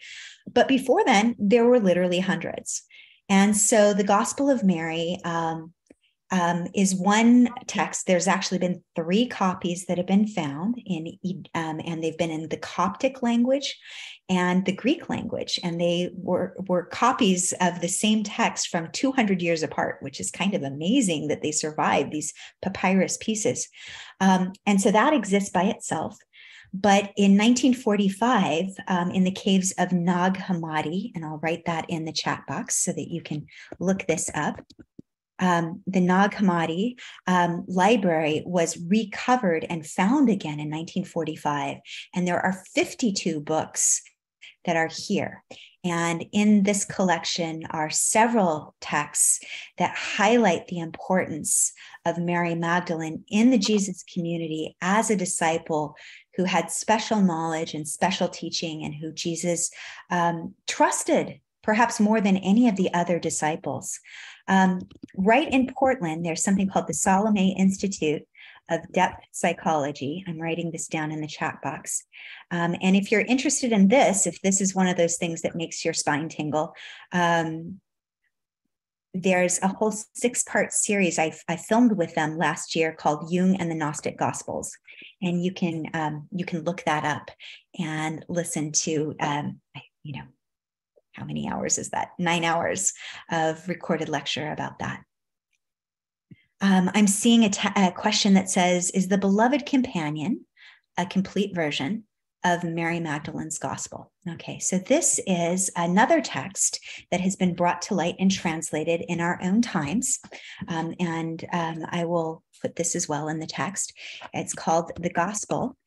But before then, there were literally hundreds. And so the Gospel of Mary um, um, is one text. There's actually been three copies that have been found, in, um, and they've been in the Coptic language and the Greek language, and they were, were copies of the same text from two hundred years apart, which is kind of amazing that they survived, these papyrus pieces. Um, and so that exists by itself. But in nineteen forty-five, um, in the caves of Nag Hammadi, and I'll write that in the chat box so that you can look this up, Um, the Nag Hammadi um, library was recovered and found again in nineteen forty-five. And there are fifty-two books that are here. And in this collection are several texts that highlight the importance of Mary Magdalene in the Jesus community as a disciple who had special knowledge and special teaching, and who Jesus um, trusted perhaps more than any of the other disciples. Um, right in Portland, there's something called the Salome Institute of Depth Psychology. I'm writing this down in the chat box. Um, and if you're interested in this, if this is one of those things that makes your spine tingle, um, there's a whole six-part series I, I filmed with them last year called Jung and the Gnostic Gospels. And you can, um, you can look that up and listen to, um, you know, how many hours is that? Nine hours of recorded lecture about that. Um, I'm seeing a, t- a question that says, is the beloved companion a complete version of Mary Magdalene's gospel? Okay, so this is another text that has been brought to light and translated in our own times. Um, and um, I will put this as well in the text. It's called The Gospel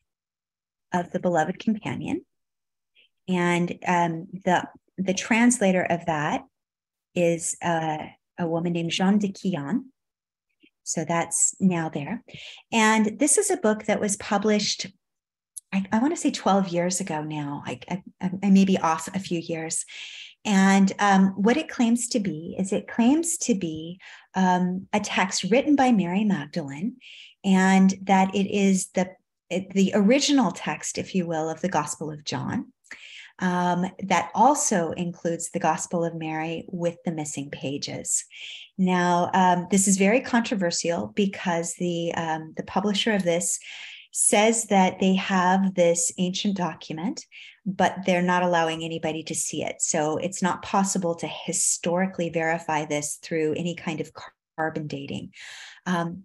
of the Beloved Companion. And um, the The translator of that is uh, a woman named Jeanne de Quillan. So that's now there. And this is a book that was published, I, I want to say twelve years ago now. I, I, I may be off a few years. And um, what it claims to be is it claims to be um, a text written by Mary Magdalene, and that it is the, the original text, if you will, of the Gospel of John. Um, that also includes the Gospel of Mary with the missing pages. Now, um, this is very controversial because the, um, the publisher of this says that they have this ancient document, but they're not allowing anybody to see it. So it's not possible to historically verify this through any kind of carbon dating. Um,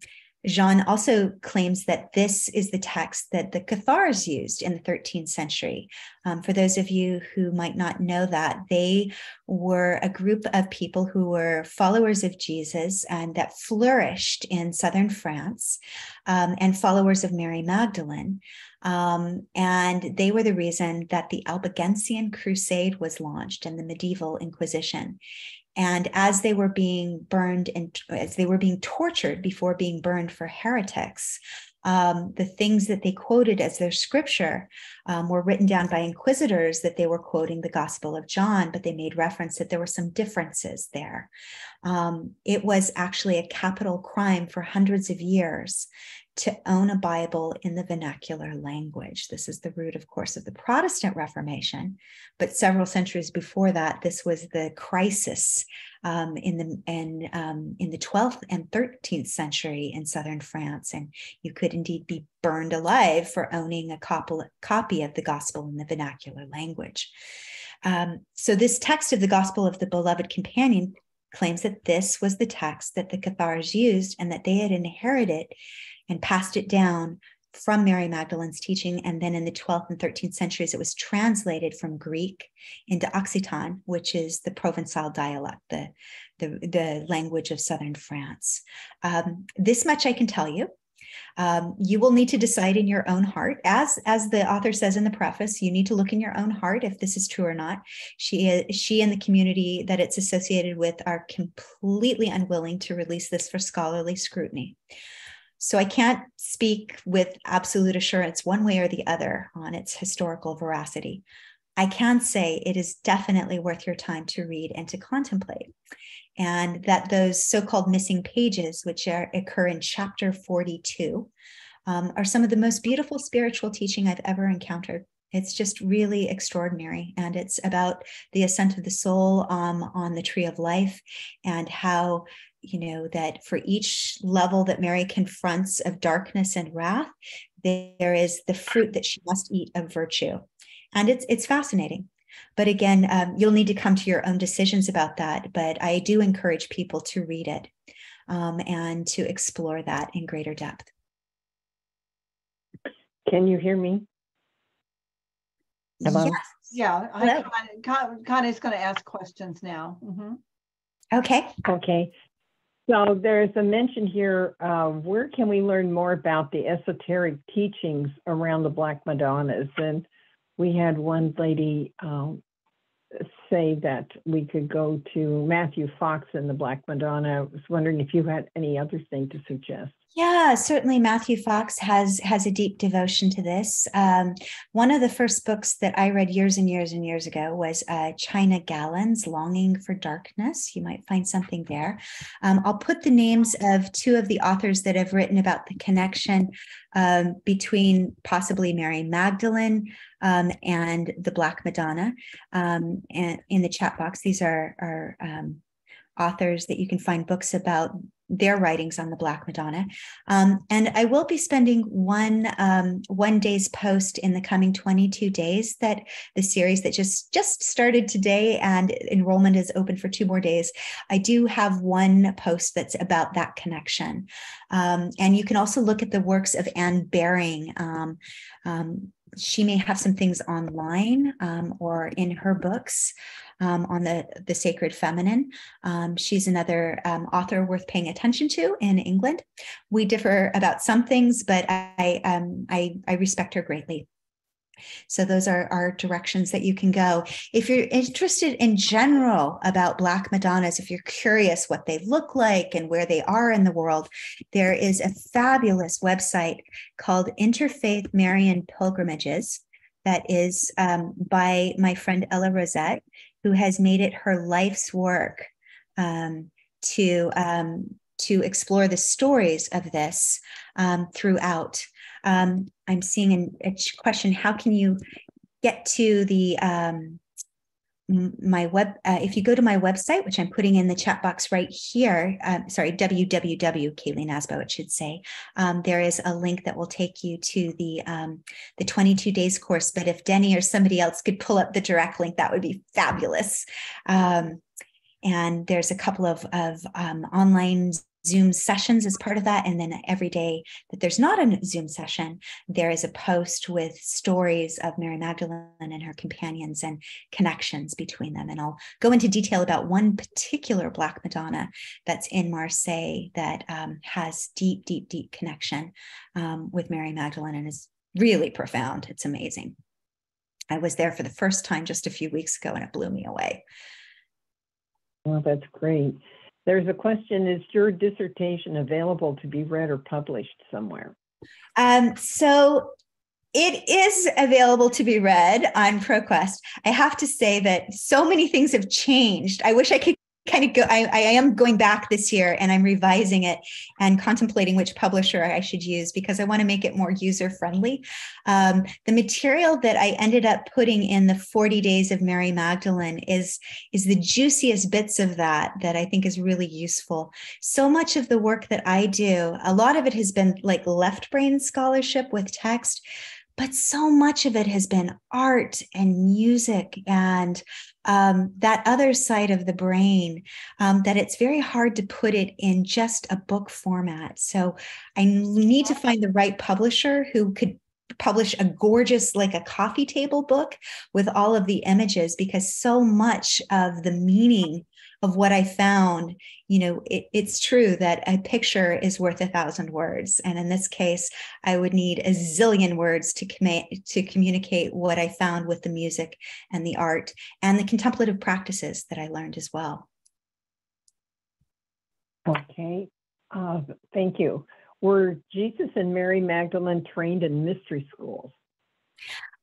Jeanne also claims that this is the text that the Cathars used in the thirteenth century. Um, for those of you who might not know that, they were a group of people who were followers of Jesus and that flourished in southern France, um, and followers of Mary Magdalene. Um, and they were the reason that the Albigensian Crusade was launched and the medieval Inquisition. And as they were being burned and as they were being tortured before being burned for heretics, um, the things that they quoted as their scripture um, were written down by inquisitors that they were quoting the Gospel of John, but they made reference that there were some differences there. Um, it was actually a capital crime for hundreds of years to own a Bible in the vernacular language. This is the root, of course, of the Protestant Reformation, but several centuries before that, this was the crisis um, in the and um, in the twelfth and thirteenth century in southern France, and you could indeed be burned alive for owning a copy of the gospel in the vernacular language. Um, so this text of the Gospel of the Beloved Companion claims that this was the text that the Cathars used and that they had inherited and passed it down from Mary Magdalene's teaching. And then in the twelfth and thirteenth centuries, it was translated from Greek into Occitan, which is the Provençal dialect, the, the, the language of southern France. Um, this much I can tell you. Um, you will need to decide in your own heart. As, as the author says in the preface, you need to look in your own heart if this is true or not. She, is, she and the community that it's associated with are completely unwilling to release this for scholarly scrutiny. So I can't speak with absolute assurance one way or the other on its historical veracity. I can say it is definitely worth your time to read and to contemplate. And that those so-called missing pages, which are, occur in chapter forty-two, um, are some of the most beautiful spiritual teaching I've ever encountered. It's just really extraordinary. And it's about the ascent of the soul um, on the tree of life, and how, you know, that for each level that Mary confronts of darkness and wrath, there is the fruit that she must eat of virtue. And it's, it's fascinating. But again, um, you'll need to come to your own decisions about that. But I do encourage people to read it um, and to explore that in greater depth. Can you hear me? Hello? Yes. Yeah. I, Con, Connie's going to ask questions now. Mm-hmm. Okay. Okay. So there's a mention here, uh, where can we learn more about the esoteric teachings around the Black Madonnas? And we had one lady um, say that we could go to Matthew Fox and the Black Madonna. I was wondering if you had any other thing to suggest. Yeah, certainly Matthew Fox has has a deep devotion to this. Um, one of the first books that I read years and years and years ago was uh, China Gallen's Longing for Darkness. You might find something there. Um, I'll put the names of two of the authors that have written about the connection um, between possibly Mary Magdalene um, and the Black Madonna um, and in the chat box. These are, are um, authors that you can find books about their writings on the Black Madonna. Um, and I will be spending one um, one day's post in the coming twenty-two days, that the series that just, just started today, and enrollment is open for two more days. I do have one post that's about that connection. Um, and you can also look at the works of Anne Baring. Um, um, she may have some things online um, or in her books. Um, on the, the sacred feminine. Um, she's another um, author worth paying attention to in England. We differ about some things, but I, um, I, I respect her greatly. So those are our directions that you can go. If you're interested in general about Black Madonnas, if you're curious what they look like and where they are in the world, there is a fabulous website called Interfaith Marian Pilgrimages that is um, by my friend Ella Rosette, who has made it her life's work um, to, um, to explore the stories of this um, throughout. Um, I'm seeing an, a question, how can you get to the, um, my web, uh, if you go to my website, which I'm putting in the chat box right here, uh, sorry, www, Kaylee Nasbo, it should say, um, there is a link that will take you to the um, the twenty-two days course. But if Denny or somebody else could pull up the direct link, that would be fabulous. Um, and there's a couple of, of um, online Zoom sessions as part of that. And then every day that there's not a Zoom session, there is a post with stories of Mary Magdalene and her companions and connections between them. And I'll go into detail about one particular Black Madonna that's in Marseille that um, has deep, deep, deep connection um, with Mary Magdalene, and is really profound. It's amazing. I was there for the first time just a few weeks ago, and it blew me away. Well, that's great. There's a question, is your dissertation available to be read or published somewhere? Um, so it is available to be read on ProQuest. I have to say that so many things have changed. I wish I could kind of go, I, I am going back this year and I'm revising it and contemplating which publisher I should use because I want to make it more user-friendly. Um, the material that I ended up putting in the forty days of Mary Magdalene is, is the juiciest bits of that that I think is really useful. So much of the work that I do, a lot of it has been like left brain scholarship with text, but so much of it has been art and music and um, that other side of the brain um, that it's very hard to put it in just a book format. So I need to find the right publisher who could publish a gorgeous, like a coffee table book with all of the images, because so much of the meaning of what I found, you know, it, it's true that a picture is worth a thousand words. And in this case, I would need a zillion words to com- to communicate what I found with the music and the art and the contemplative practices that I learned as well. Okay, uh, thank you. Were Jesus and Mary Magdalene trained in mystery schools?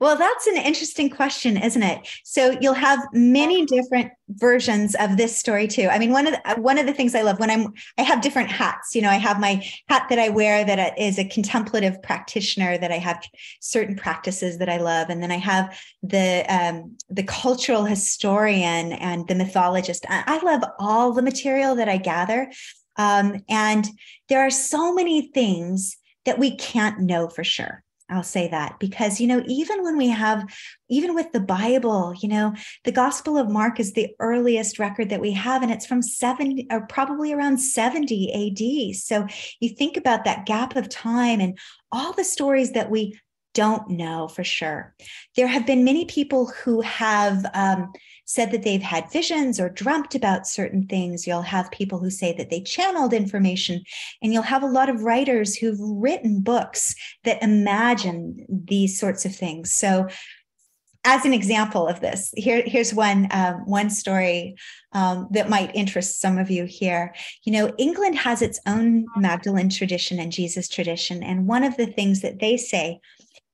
Well, that's an interesting question, isn't it? So you'll have many different versions of this story too. I mean, one of the, one of the things I love when I'm, I have different hats, you know, I have my hat that I wear that is a contemplative practitioner, that I have certain practices that I love. And then I have the, um, the cultural historian and the mythologist. I love all the material that I gather. Um, and there are so many things that we can't know for sure. I'll say that because, you know, even when we have, even with the Bible, you know, the Gospel of Mark is the earliest record that we have, and it's from seven or probably around seventy A D. So you think about that gap of time and all the stories that we don't know for sure. There have been many people who have um, said that they've had visions or dreamt about certain things. You'll have people who say that they channeled information, and you'll have a lot of writers who've written books that imagine these sorts of things. So as an example of this, here, here's one, um, one story um, that might interest some of you here. You know, England has its own Magdalene tradition and Jesus tradition. And one of the things that they say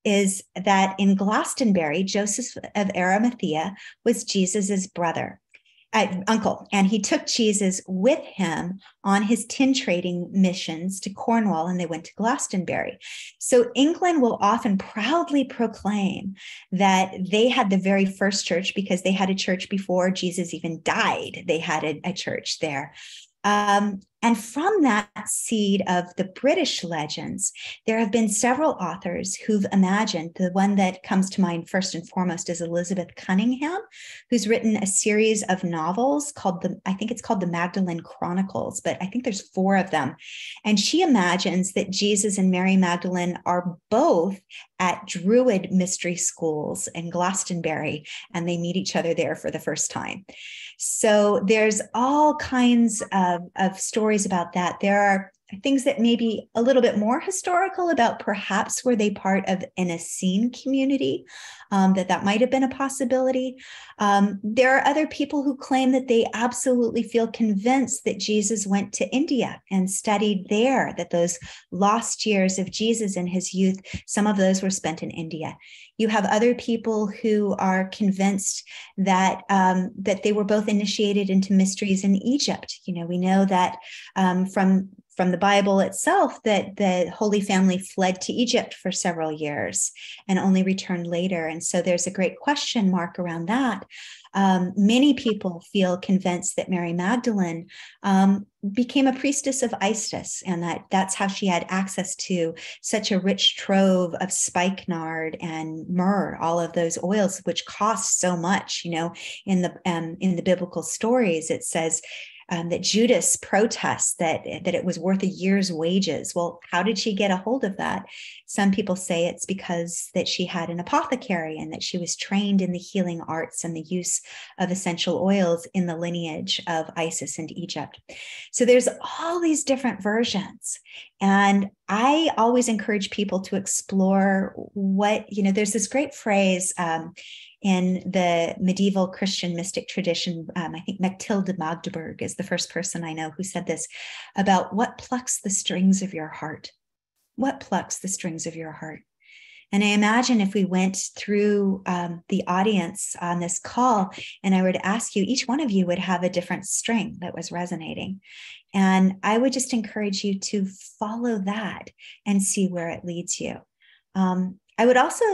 is that in Glastonbury, Joseph of Arimathea was Jesus's brother, uh, uncle, and he took Jesus with him on his tin trading missions to Cornwall, and they went to Glastonbury. So England will often proudly proclaim that they had the very first church because they had a church before Jesus even died. They had a, a church there. Um, and from that seed of the British legends, there have been several authors who've imagined. The one that comes to mind first and foremost is Elizabeth Cunningham, who's written a series of novels called the, I think it's called the Magdalene Chronicles, but I think there's four of them. And she imagines that Jesus and Mary Magdalene are both at Druid mystery schools in Glastonbury, and they meet each other there for the first time. So there's all kinds of, of stories about that. There are things that may be a little bit more historical about perhaps were they part of an Essene community, um, that that might have been a possibility. Um, there are other people who claim that they absolutely feel convinced that Jesus went to India and studied there, that those lost years of Jesus in his youth, some of those were spent in India. You have other people who are convinced that um, that they were both initiated into mysteries in Egypt. You know, we know that um, from from the Bible itself that the Holy Family fled to Egypt for several years and only returned later. And so there's a great question mark around that. Um, many people feel convinced that Mary Magdalene um, became a priestess of Isis, and that that's how she had access to such a rich trove of spikenard and myrrh, all of those oils, which cost so much. You know, in the um, in the biblical stories, it says Um, that Judas protests that, that it was worth a year's wages. Well, how did she get a hold of that? Some people say it's because that she had an apothecary and that she was trained in the healing arts and the use of essential oils in the lineage of Isis and Egypt. So there's all these different versions. And I always encourage people to explore what, you know, there's this great phrase um, in the medieval Christian mystic tradition. Um, I think Mathilde de Magdeburg is the first person I know who said this about what plucks the strings of your heart. What plucks the strings of your heart? And I imagine if we went through um, the audience on this call and I were to ask you, each one of you would have a different string that was resonating. And I would just encourage you to follow that and see where it leads you. Um, I would also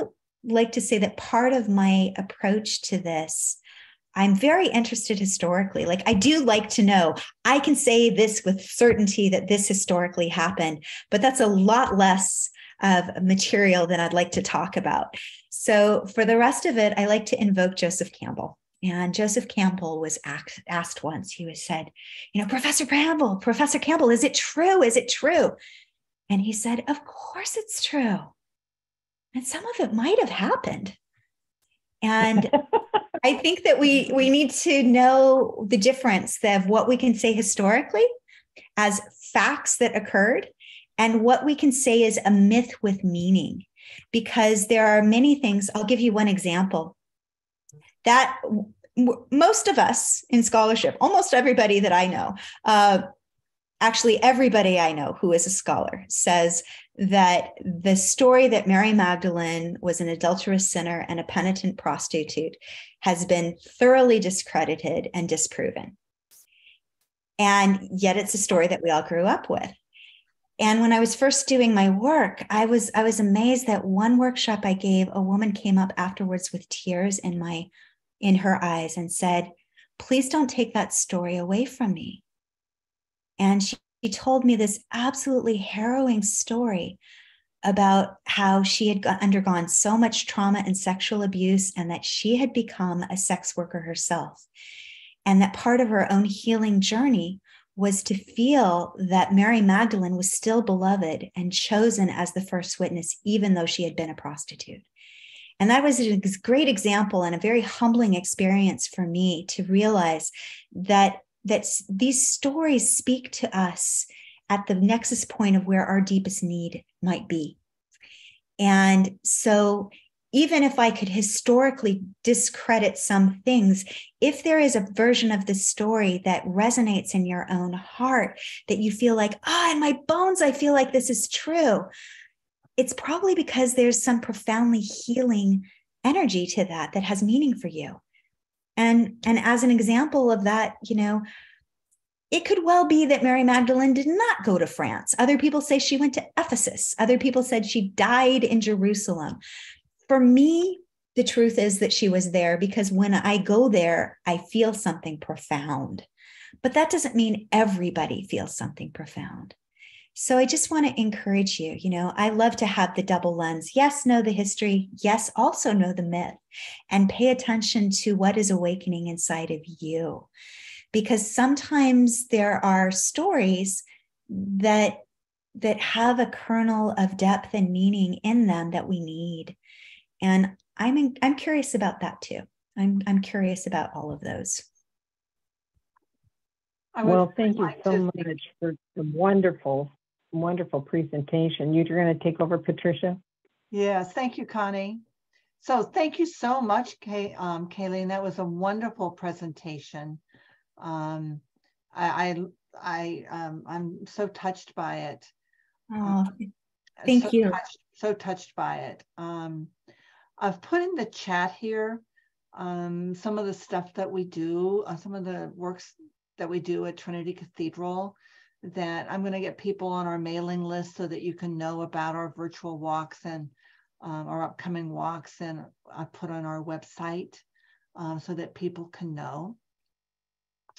like to say that part of my approach to this, I'm very interested historically. Like, I do like to know, I can say this with certainty that this historically happened, but that's a lot less of material than I'd like to talk about. So for the rest of it, I like to invoke Joseph Campbell. And Joseph Campbell was asked once, he was said, you know, Professor Campbell, Professor Campbell, is it true? Is it true? And he said, of course it's true. And some of it might have happened. And I think that we, we need to know the difference of what we can say historically as facts that occurred and what we can say is a myth with meaning, because there are many things. I'll give you one example. That w- most of us in scholarship, almost everybody that I know, uh, actually everybody I know who is a scholar, says that the story that Mary Magdalene was an adulterous sinner and a penitent prostitute has been thoroughly discredited and disproven. And yet it's a story that we all grew up with. And when I was first doing my work, I was I was amazed that one workshop I gave, a woman came up afterwards with tears in my in her eyes and said, "Please don't take that story away from me." And she She told me this absolutely harrowing story about how she had undergone so much trauma and sexual abuse, and that she had become a sex worker herself. And that part of her own healing journey was to feel that Mary Magdalene was still beloved and chosen as the first witness, even though she had been a prostitute. And that was a great example and a very humbling experience for me to realize that that these stories speak to us at the nexus point of where our deepest need might be. And so even if I could historically discredit some things, if there is a version of the story that resonates in your own heart, that you feel like, ah, oh, in my bones, I feel like this is true, it's probably because there's some profoundly healing energy to that that has meaning for you. And, and as an example of that, you know, it could well be that Mary Magdalene did not go to France. Other people say she went to Ephesus. Other people said she died in Jerusalem. For me, the truth is that she was there because when I go there, I feel something profound. But that doesn't mean everybody feels something profound. So I just want to encourage you, you know, I love to have the double lens. Yes, know the history. Yes, also know the myth, and pay attention to what is awakening inside of you. Because sometimes there are stories that, that have a kernel of depth and meaning in them that we need. And I'm, in, I'm curious about that too. I'm, I'm curious about all of those. I would well, thank like you so much think- for the wonderful Wonderful presentation. You're going to take over, Patricia? Yes, thank you, Connie. So thank you so much, Kay, um, Kayleen. That was a wonderful presentation. Um, I, I, I, um, I'm so touched by it. Oh, um, thank so you. Touched, so touched by it. Um, I've put in the chat here um, some of the stuff that we do, uh, some of the works that we do at Trinity Cathedral, that I'm going to get people on our mailing list so that you can know about our virtual walks and um, our upcoming walks, and I put on our website um, so that people can know.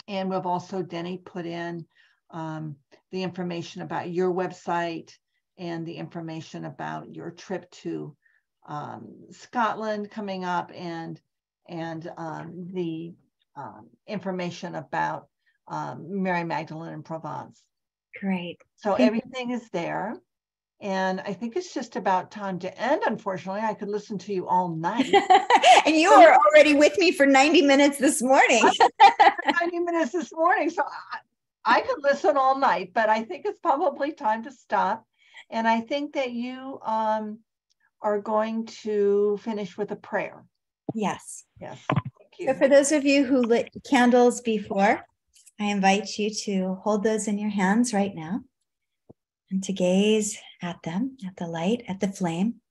And we've also, Denny, put in um, the information about your website and the information about your trip to um, Scotland coming up, and and um, the um, information about um, Mary Magdalene in Provence. Great. So Thank everything you. Is there. And I think it's just about time to end. Unfortunately, I could listen to you all night. And you were already with me for ninety minutes this morning. ninety minutes this morning. So I, I could listen all night, but I think it's probably time to stop. And I think that you um, are going to finish with a prayer. Yes. Yes. Thank you. So for those of you who lit candles before, I invite you to hold those in your hands right now and to gaze at them, at the light, at the flame.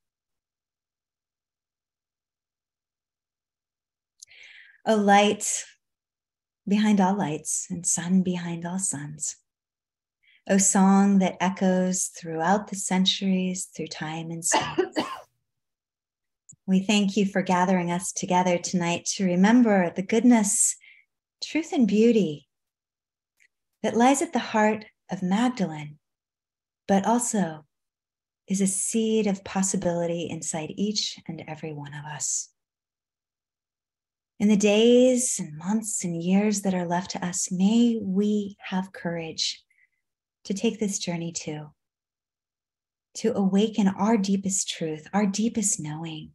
a light behind all lights and sun behind all suns. O song that echoes throughout the centuries, through time and space. We thank you for gathering us together tonight to remember the goodness, truth, and beauty that lies at the heart of Magdalene, but also is a seed of possibility inside each and every one of us. In the days and months and years that are left to us, may we have courage to take this journey too, to awaken our deepest truth, our deepest knowing,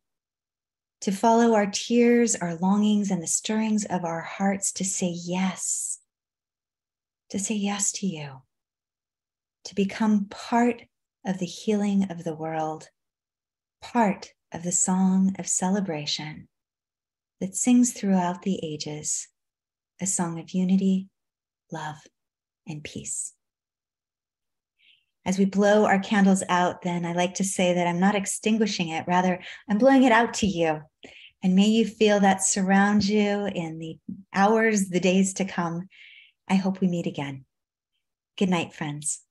to follow our tears, our longings, and the stirrings of our hearts, to say yes, to say yes to you, to become part of the healing of the world, part of the song of celebration that sings throughout the ages, a song of unity, love, and peace. As we blow our candles out, then I like to say that I'm not extinguishing it, rather I'm blowing it out to you. And may you feel that surround you in the hours, the days to come. I hope we meet again. Good night, friends.